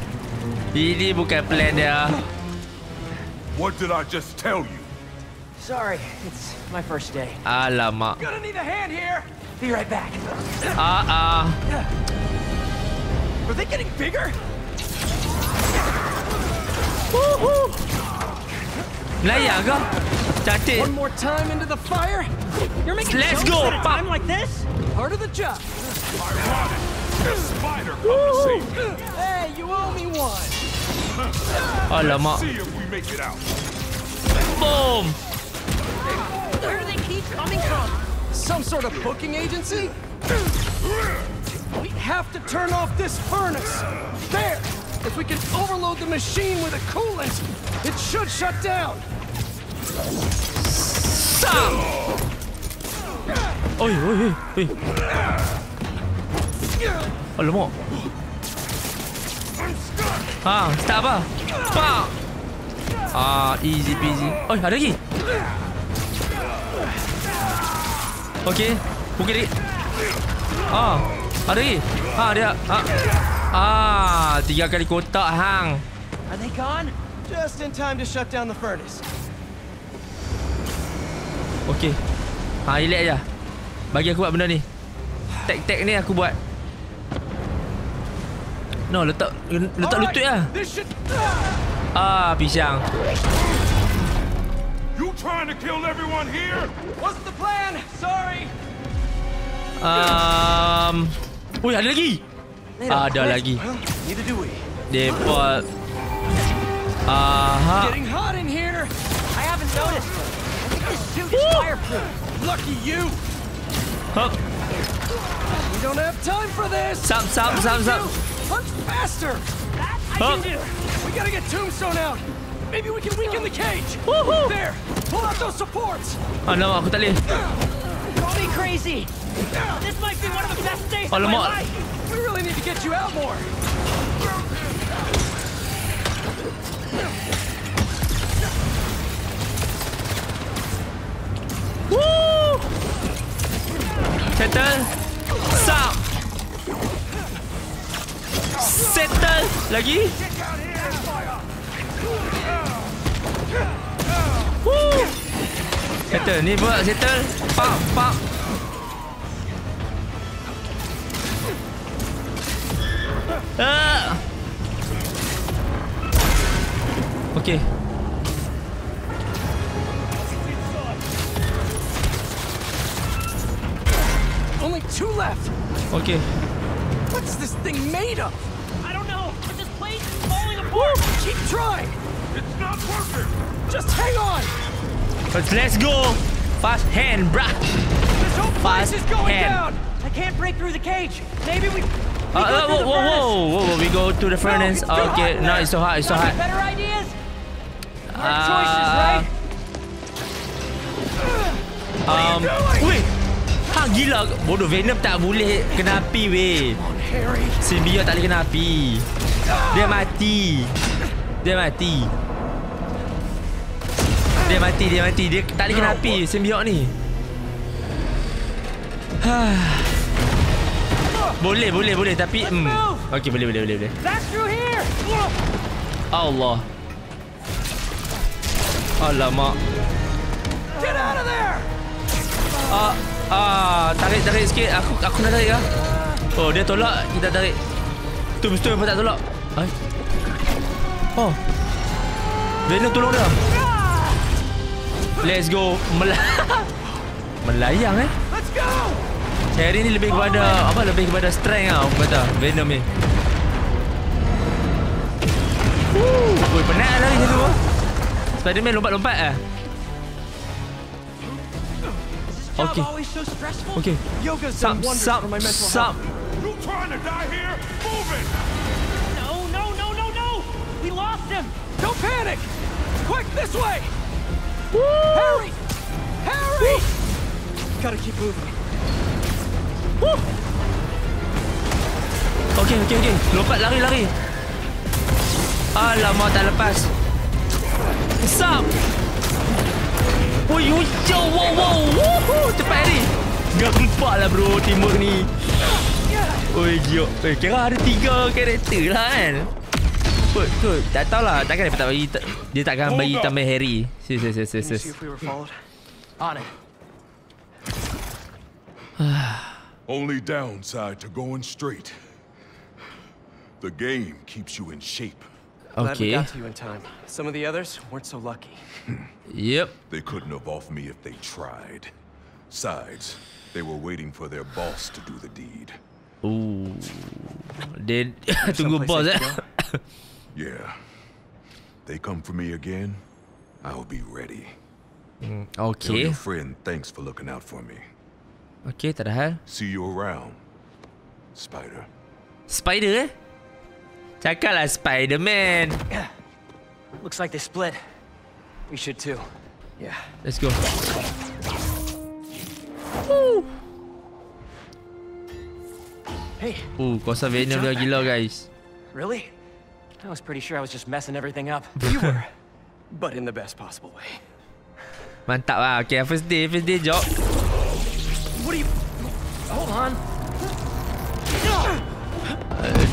Ini bukan plan dia. What did I just tell you? Sorry, it's my first day. Alamak. Gonna need a hand here. Be right back. Ah ah. Are they getting bigger? Woohoo! Melayang kau? Cantik. One more time into the fire. You're making Let's go. Time like this? Part of the job. I want it. The spider come to save me. Hey, you owe me one. Alamak. See if we make it out. Boom. Where do they keep coming from? Some sort of booking agency? We have to turn off this furnace. There. If we can overload the machine with a coolant, it should shut down. Stop! Oi, oi, oi, oi. Alamak. Ah, stop ah. Bam. Ah, easy peasy. Oi, ada lagi. Okey. Pukul lagi. Ah, ada lagi. Ah, dia. Ah. Ah, tiga kali kotak hang. Are they gone? Just in time to shut down the furnace. Okey. Ha, relax je. Bagi aku buat benda ni. Tek-tek ni aku buat. No, letak letak lutut lah. Ah, pisang. You trying to kill everyone here? What's the plan? Sorry. Um. Oi, ada lagi. Ada lagi. Depa. Aha. Getting hot in here. I haven't noticed. I think this suit is fireproof. Lucky you. Hup. We don't have time for this. Stop! Stop! Stop! Stop! Punch faster. That I can do. We gotta get Tombstone out. Maybe we can weaken the cage. Woohoo! There. Pull out those supports. Oh no, aku tak boleh. Call me crazy. This might be one of the best days of my life. We really need to get you out more. Woo! Settle. Stop. Settle lagi. Woo! Settle ni buat settle. Pak pak. Ah. Okey. Only two left. Okay. What's this thing made of? I don't know, but this place is falling apart. Woo! Keep trying. It's not working. Just hang on. But let's go. Fast hand, bruh. This whole place Fast is going hand. down. I can't break through the cage. Maybe we. We uh, whoa, whoa, whoa, whoa, whoa, we go to the furnace. No, okay, no, it's so hot, it's so hot. Better ideas? Uh, choices, right? Um, wait. Hang gila. Bodoh, Venom tak boleh kena api, weh. Symbiote tak boleh kena api. Dia mati. Dia mati. Dia mati, dia mati. Dia tak boleh kena api, symbiote ni. Haa. Boleh, boleh, boleh. Tapi... Hmm. Okey, boleh, boleh, boleh, boleh. Allah. Alamak. Ah, ah, tarik, tarik sikit. Aku aku nak tarik lah. Oh, dia tolak. Kita tarik. Tombstone pun tak tolak. Hai? Oh, Venom tolong dia. Let's go. Melayang eh. Let's go. Harry ni lebih kepada apa? Lebih kepada strength ah, aku kata Venom ni. Wuh, penat lah macam tu. Spider-Man lompat-lompat ah. Okay. Okay. Sub, sub, sub. You trying to die here? Move it! No, no, no, no, no! We lost him. Don't panic. Quick, this way. Woo! Harry! Harry! Woo! Gotta keep moving. Woo! Okay, okay, okay. Lompat, lari, lari. Alamak, tak lepas. Sup! Oi, oi, yo, wow, wow. Woohoo, cepat ni. Gak gempak lah bro, teamwork ni. Oi, gila. Eh, kira ada tiga karakter lah kan. Kut, kut. Tak tahulah, takkan dia tak bagi. Dia takkan bagi tambah Harry. Sis, sis, sis, sis. Only downside to going straight. The game keeps you in shape. Okay. Glad we got to you in time. Some of the others weren't so lucky. Yep. They couldn't have offed me if they tried. Besides, they were waiting for their boss to do the deed. Ooh. Did tunggu boss eh? Yeah. They come for me again, I'll be ready. Mm, okay. You're your friend, thanks for looking out for me. Okay, tak ada hal. See you around, Spider. Spider eh? Cakap lah Spider-Man. Looks like they split. We should too. Yeah. Let's go. Woo. Hey. Ooh, kosa Venom dah gila guys. Really? I was pretty sure I was just messing everything up. You were. But in the best possible way. Mantap lah. Okay, first day, first day job. What are you... Hold on.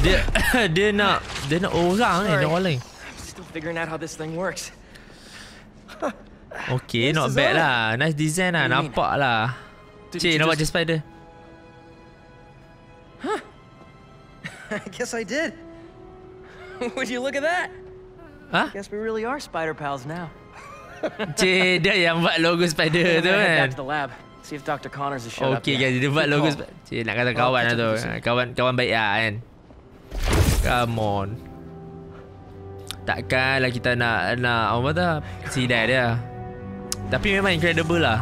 Dia dia nak dia nak orang ni, dia orang lain. Still figuring out how this thing works. Okay, not bad lah. Nice design lah, nampak lah. Cik, nampak je spider. Huh? I guess I did. Would you look at that? Huh? Guess we really are spider pals now. Cik, dia yang buat logo spider tu kan. See if Doctor Connors is showing up. Okay guys, dia buat logo. Cik, nak kata kawan lah tu. Kawan kawan baik lah kan. Come on. Takkanlah kita nak nak apa tu? Sidai dia. Tapi memang incredible lah.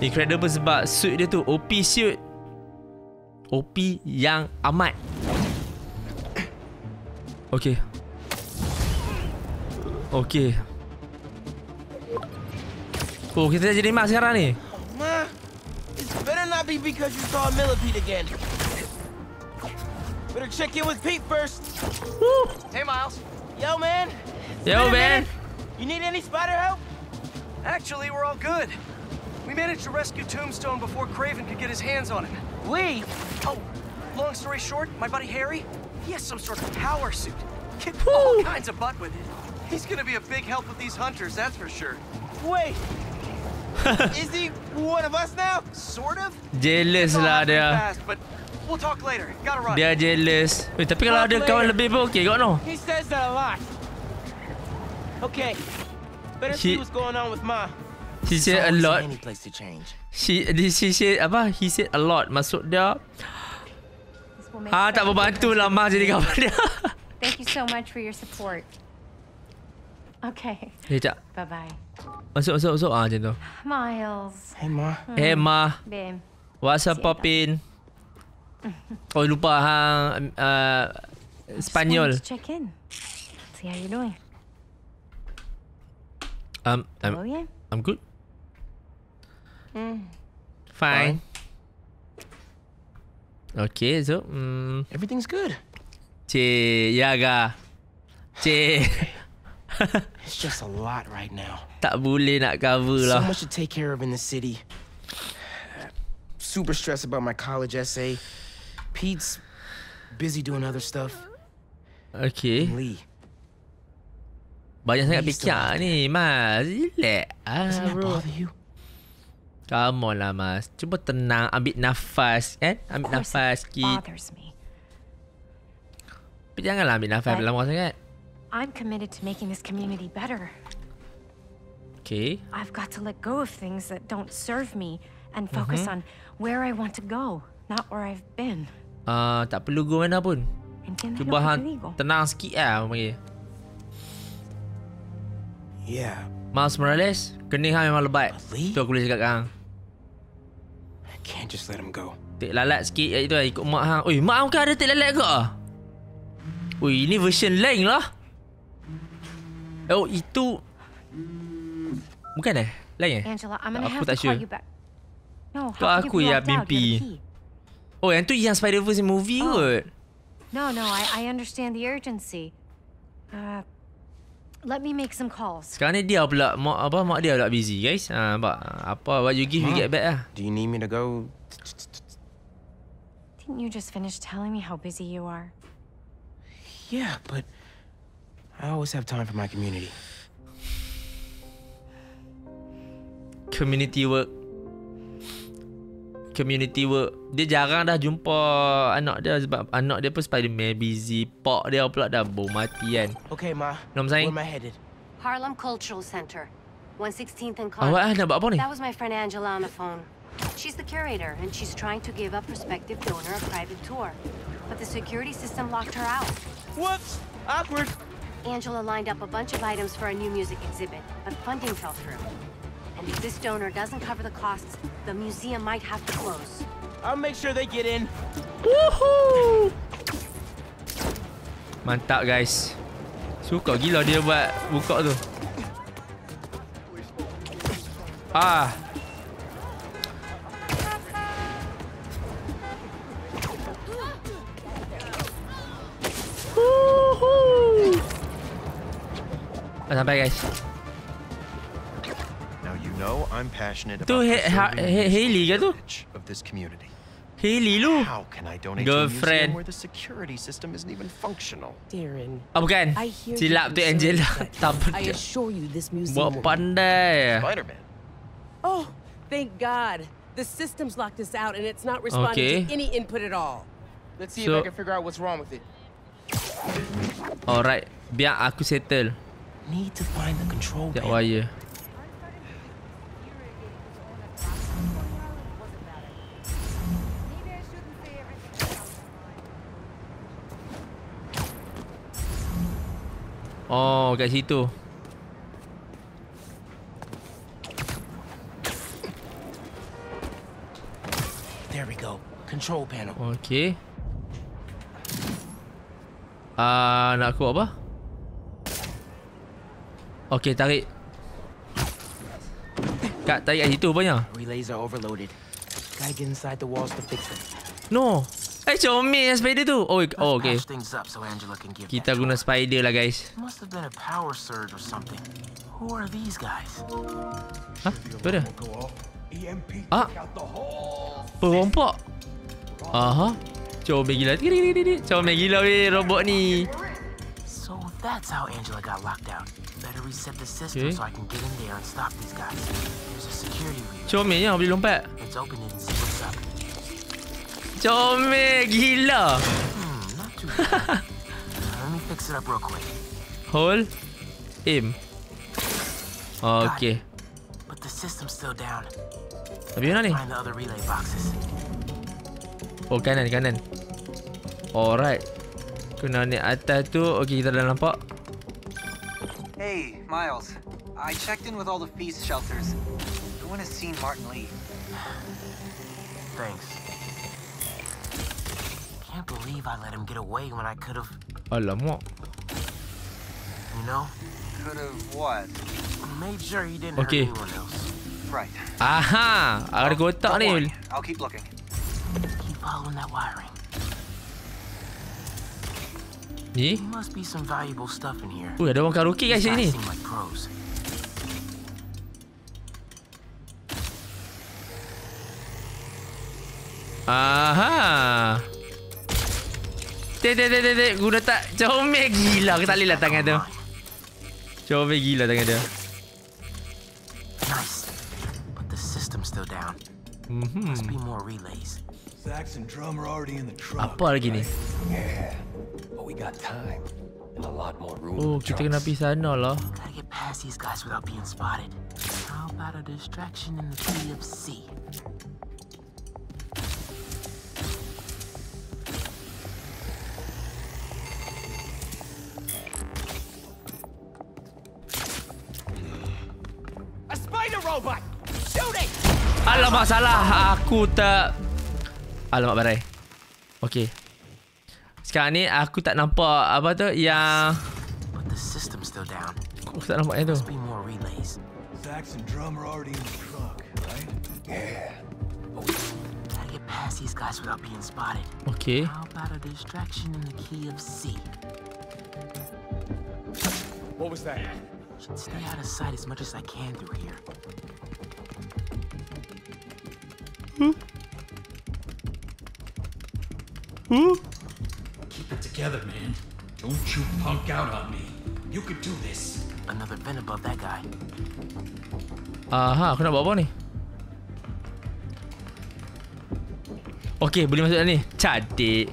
Incredible sebab suit dia tu O P suit. O P yang amat. Okay. Okay. Oh, kita dah jadi mak sekarang ni. Ma, it's better not be because you saw a millipede again. Better check in with Pete first. Woo. Hey, Miles. Yo, man. Yo, man. You need any spider help? Actually, we're all good. We managed to rescue Tombstone before Kraven could get his hands on him. We? Oh, long story short, my buddy Harry, he has some sort of power suit. Kicked all kinds of butt with it. He's gonna be a big help with these hunters, that's for sure. Wait. Is he one of us now? Sort of. Jealous lah dia. We'll talk later. Gotta run. Dia jealous. Wait, tapi kalau ada kawan lebih pun okey kot noh. He says that a lot. Okay. Better see what's going on with Ma. He said a lot. She she said apa? He said a lot. Maksud dia ah tak membantu lah Ma jadi kawan dia. Thank you so much for your support. Okay. Sekejap. Bye-bye. Masuk, masuk, masuk. Ah, macam tu. Miles. Hey, Ma. Hey, Ma. Babe. What's up, Popin? Oh, lupa hang uh, Spanyol. Check in. See how you doing. Um, I'm, I'm good. Mm. Fine. Okay, so... Um, everything's good. Cik, ya ga. Cik. It's just a lot right now. Tak boleh nak cover lah. So much to take care of in the city. Super stressed about my college essay. Pete's busy doing other stuff. Okay. Lee. Banyak sangat fikir ni, Mas. Relax. Doesn't that bother you? Come on lah, Mas. Cuba tenang, ambil nafas, kan? Ambil nafas sikit. Of course it bothers me. tapi jangan lah minah faham dalam masa sangat. I'm committed to making this community better. Okay. I've got to let go of things that don't serve me and focus mm-hmm. on where I want to go, not where I've been. Ah, uh, tak perlu go mana pun. Cuba tenang sikit lah orang panggil. Yeah. Miles Morales, Kening hang memang lebat. Tu aku boleh cakap kat hang. I can't just let him go. Tek lalat sikit iaitu lah, ikut mak hang. Oi, mak hang kan ada tek lalat ke ah? Oi, ini version lain lah. Oh, itu bukan eh? Lain eh? Angela, I'm gonna have to call you back. No, aku ya mimpi. Oh, yang tu yang Spider-Verse movie kot. No, no, I I understand the urgency. Uh, let me make some calls. Sekarang ni dia pula mak abah mak dia pula busy guys. Ha nampak apa what you give you get back ah. Do you need me to go? Didn't you just finish telling me how busy you are? Yeah, but I always have time for my community. Community work. Community work. Dia jarang dah jumpa anak dia sebab anak dia pun Spider-Man busy. Pak dia pula dah bau mati kan. Okay ma. Nom sayang. Harlem Cultural Center. one sixteenth and Coney. Awak nak buat apa ni? That was my friend Angela on the phone. She's the curator and she's trying to give a prospective donor a private tour. But the security system locked her out. Whoops. Awkward. Angela lined up a bunch of items for a new music exhibit, but funding fell through. And if this donor doesn't cover the costs, the museum might have to close. I'll make sure they get in. Woohoo! Mantap guys. Suka gila dia buat buka tu. Ah. Woohoo! Sampai guys. No, I'm passionate about Haley ke tu? Of this community. Haley lu. How can I donate to a museum where the security system isn't even functional? Oh, bukan. Silap tu Angela. I assure you this museum. Buat pandai. Spider-Man. Oh, thank God. The system's locked us out and it's not responding okay. to any input at all. Let's see so, if I can figure out what's wrong with it. Alright, biar aku settle. Need to find the control panel. Oh, kat situ. There we go. Control panel. Okay. Ah, uh, nak aku apa? Okay, tarik. Kat tarik kat situ banyak. Relays are overloaded. Gotta get inside the walls to fix them. No. Eh, comel spider tu. Oh, oh okay. Kita guna spider lah guys. Hah? Apa dia? Ah. Perompak. Aha. Comel gila. Comel gila weh robot ni. Okay. Comelnya boleh lompat. Comel gila. Hold, aim. Okay. Tapi mana ni? Oh kanan kanan. Alright. Kena naik atas tu. Okay kita dah nampak. Hey Miles, I checked in with all the feast shelters. No one has seen Martin Lee. Thanks. I can't believe I let him get away when I could have. Alamak. You know? Could have what? Made sure he didn't okay. hurt anyone else. Right. Aha! Ada kotak ni. I'll keep looking. Keep following that wiring. Ni? There must be some valuable stuff in here. Ui, ada orang karaoke kat sini. Aha! Dek, dek, dek, dek. Guna tak comel gila. Aku tak boleh lah tangan tu. Comel gila tangan dia. Nice. But the system's still down. Must be more relays. Sax and drum are already in the truck. Apa lagi ni? Yeah, but we got time and a lot more room. Oh, kita kena pisah nol lah. Gotta get past these guys without being spotted. How about a distraction in the P F C? Alamak, salah. Aku tak... Alamak, barai. Okay. Sekarang ni aku tak nampak apa tu yang... Aku tak nampak yang tu. Okay. What was that? Should stay out of sight as much as I can through here. Hmm? Hmm? Keep it together, man. Don't you punk out on me. You could do this. Another vent above that guy. Aha, aku nak buat apa ni? Okey, boleh masuk ni. Cantik.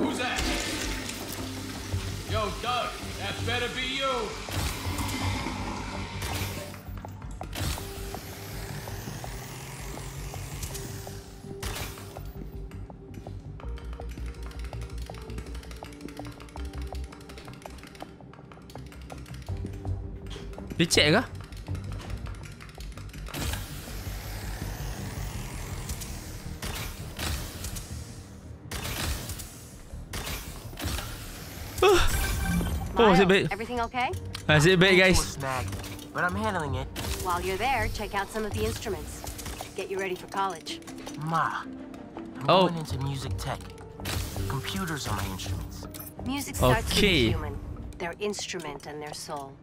Who's that? Yo, Doug, that better be you. Dia check ke? Uh. Oh, is it big? Everything okay? Is it big, guys? But I'm handling it. While you're there, check out some of the instruments. Get you ready for college. Ma, I'm oh. going into music tech. Computers are my instruments. Music starts okay. with the human, their instrument and their soul.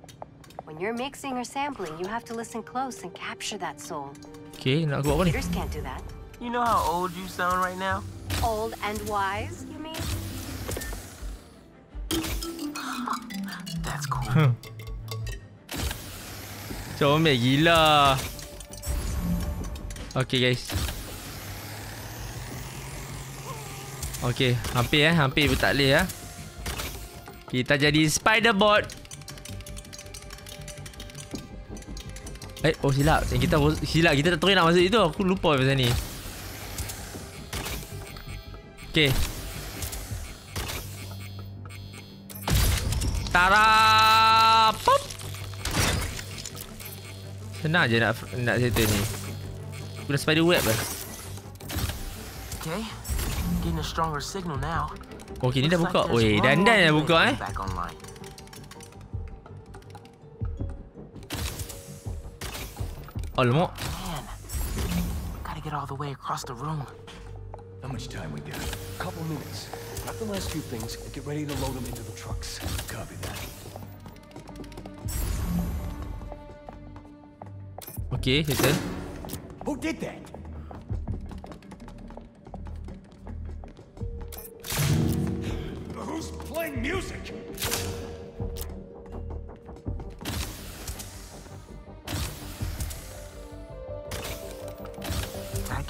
When you're mixing or sampling, you have to listen close and capture that soul. Okay, nak buat apa ni? Computers can't do that. You know how old you sound right now? Old and wise, you mean? That's cool. Comel gila. Okay, guys. Okay, hampir eh, hampir tak boleh eh. Kita jadi Spider-Bot. Eh, oh silap. Yang kita silap. Kita tak tahu nak masuk itu. Aku lupa pasal ni. Okay. Tara. Pop. Senang je nak nak settle ni. Guna spider web lah. Okay. Getting a stronger signal now. Okay, ni dah buka. Oi, dandan dah buka eh. Man, gotta get all the way across the room. How much time we got? A couple minutes. Grab the last few things and get ready to load them into the trucks. Copy that. Okay, he said. Who did that? Who's playing music?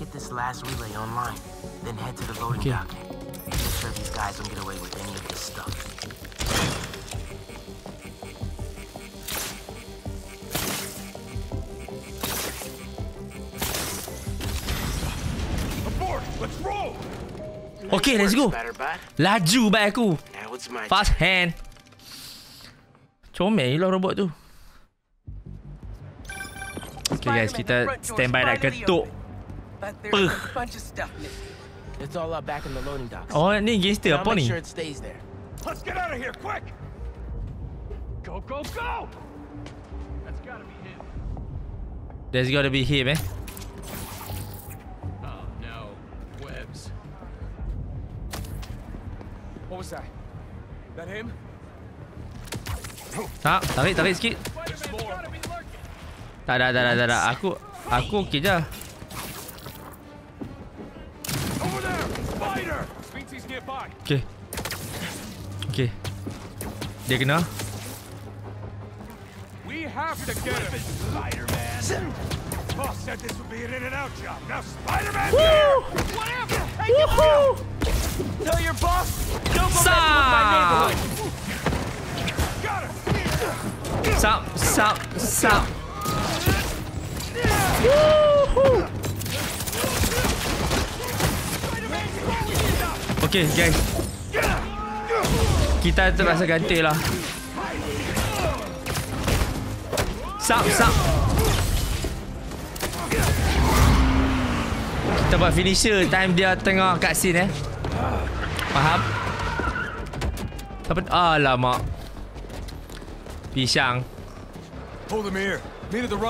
Get this last relay online, then head to the loading dock. Make sure these guys don't get away with any of this stuff. Abort! Let's roll! Okay, let's go. Laju baik aku. Fast hand. Comel lah robot tu. Okay guys, kita standby dah ketuk. It's all up back in the loading dock. Oh, ni gangster apa ni? Let's get out of here quick. Go go go. That's got to be him. There's got to be him, eh? Oh no. Webs. What was that? That him? Tak, tarik, tarik sikit. Tak, dah, dah, dah, dah. Aku aku okey je. Okay. Okay. Dia kena. We have to get him. Spider-Man. Boss said this would be an in-and-out job. Now Spider-Man's here! Whatever! Hey, woohoo! Tell your boss, don't go back to my neighborhood. Got him! Stop, stop, stop. Woohoo! Okay, guys. Kita terasa ganti lah. Stop, stop. Kita buat finisher time dia tengah kat scene eh. Faham? Tapi alamak. Pisang.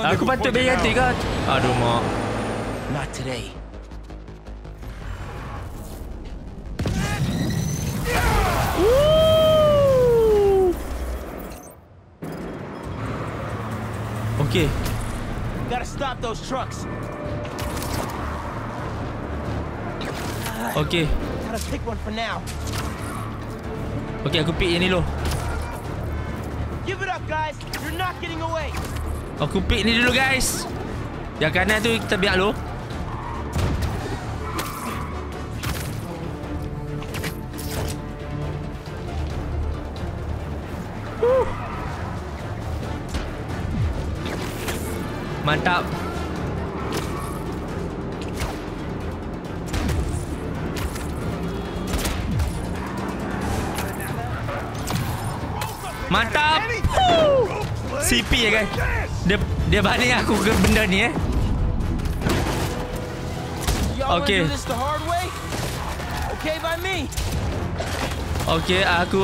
Aku patut bayar tiga. Aduh mak. Not today. Okay. Gotta stop those trucks. Okay. Gotta pick one for now. Okay, aku pick yang ni dulu. Give it up, guys. You're not getting away. Aku pick ni dulu, guys. Yang kanan tu kita biar dulu. Mantap. Mantap. Woo. C P ya kan. Dia dia baling aku ke benda ni eh. Okey. Okey by me. Okey aku.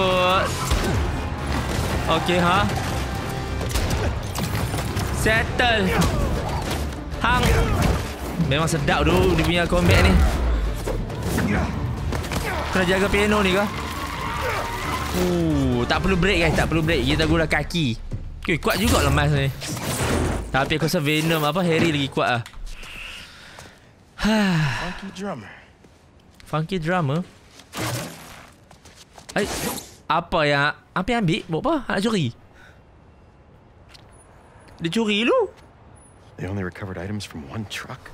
Okey ha. Settle. Hang. Memang sedap dulu dia punya combat ni. Kena jaga piano ni ke? Uh, tak perlu break guys, tak perlu break. Kita guna kaki. Okay, kuat jugalah Mas ni. Tapi aku rasa Venom apa Harry lagi kuat ah. Funky drummer. Funky drummer. Ai, apa yang apa yang ambil? Buat apa? Nak curi. Dia curi lu. They only recovered items from one truck.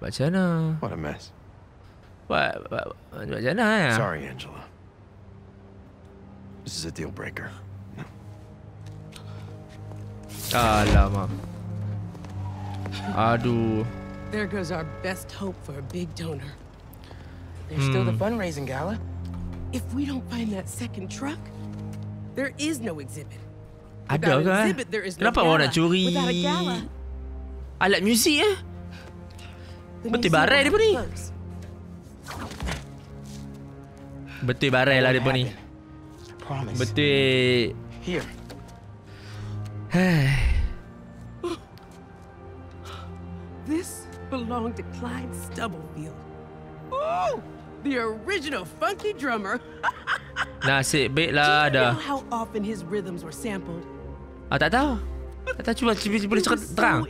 Macam mana? What a mess. What? Macam mana? Sorry, Angela. This is a deal breaker. Alamak. Aduh. There goes our best hope for a big donor. There's still the fundraising gala. If we don't find that second truck, there is no exhibit. Ada ke? Kenapa orang nak curi alat muzik eh? Betul barai dia pun ni. Betul barai lah dia pun ni. Betul. This belonged to Clyde Stubblefield. Oh, the original funky drummer. Nasib baiklah ada. Do you know how often his rhythms were sampled? Ah, tak tahu. Tak tahu cuma boleh cakap terang.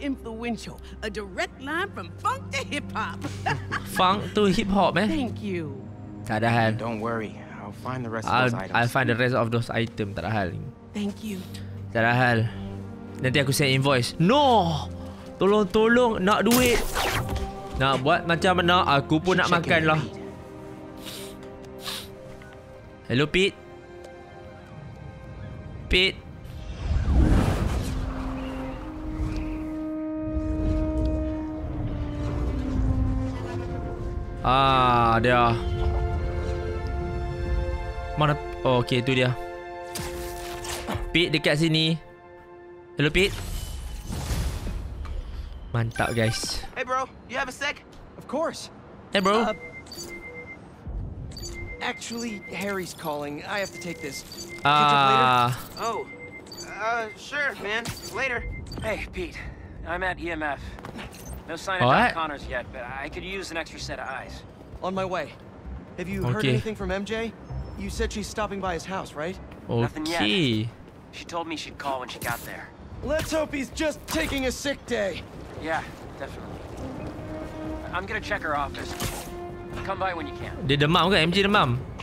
A direct line from funk to hip hop. Funk to hip hop eh? Thank you. Tak ada hal. Don't worry. I'll find the rest of those items. I'll find the rest of those items. Tak ada hal. Thank you. Tak ada hal. Nanti aku send invoice. No. Tolong tolong nak duit. Nak buat macam mana aku pun nak makan lah. Hello Pete. Pete. Ah, dia. Mana? Oh, okey, tu dia. Pete dekat sini. Hello, Pete. Mantap, guys. Hey, bro. You have a sec? Of course. Hey, bro. Uh, actually, Harry's calling. I have to take this. Ah. Uh... Oh. Uh, sure, man. Later. Hey, Pete. I'm at E M F. No sign of Doctor Connors yet, but I could use an extra set of eyes. On my way. Have you okay. heard anything from M J? You said she's stopping by his house, right? Okay. Nothing yet. She told me she'd call when she got there. Let's hope he's just taking a sick day. Yeah, definitely. I'm gonna check her office. Come by when you can. Dia demam ke? M J demam.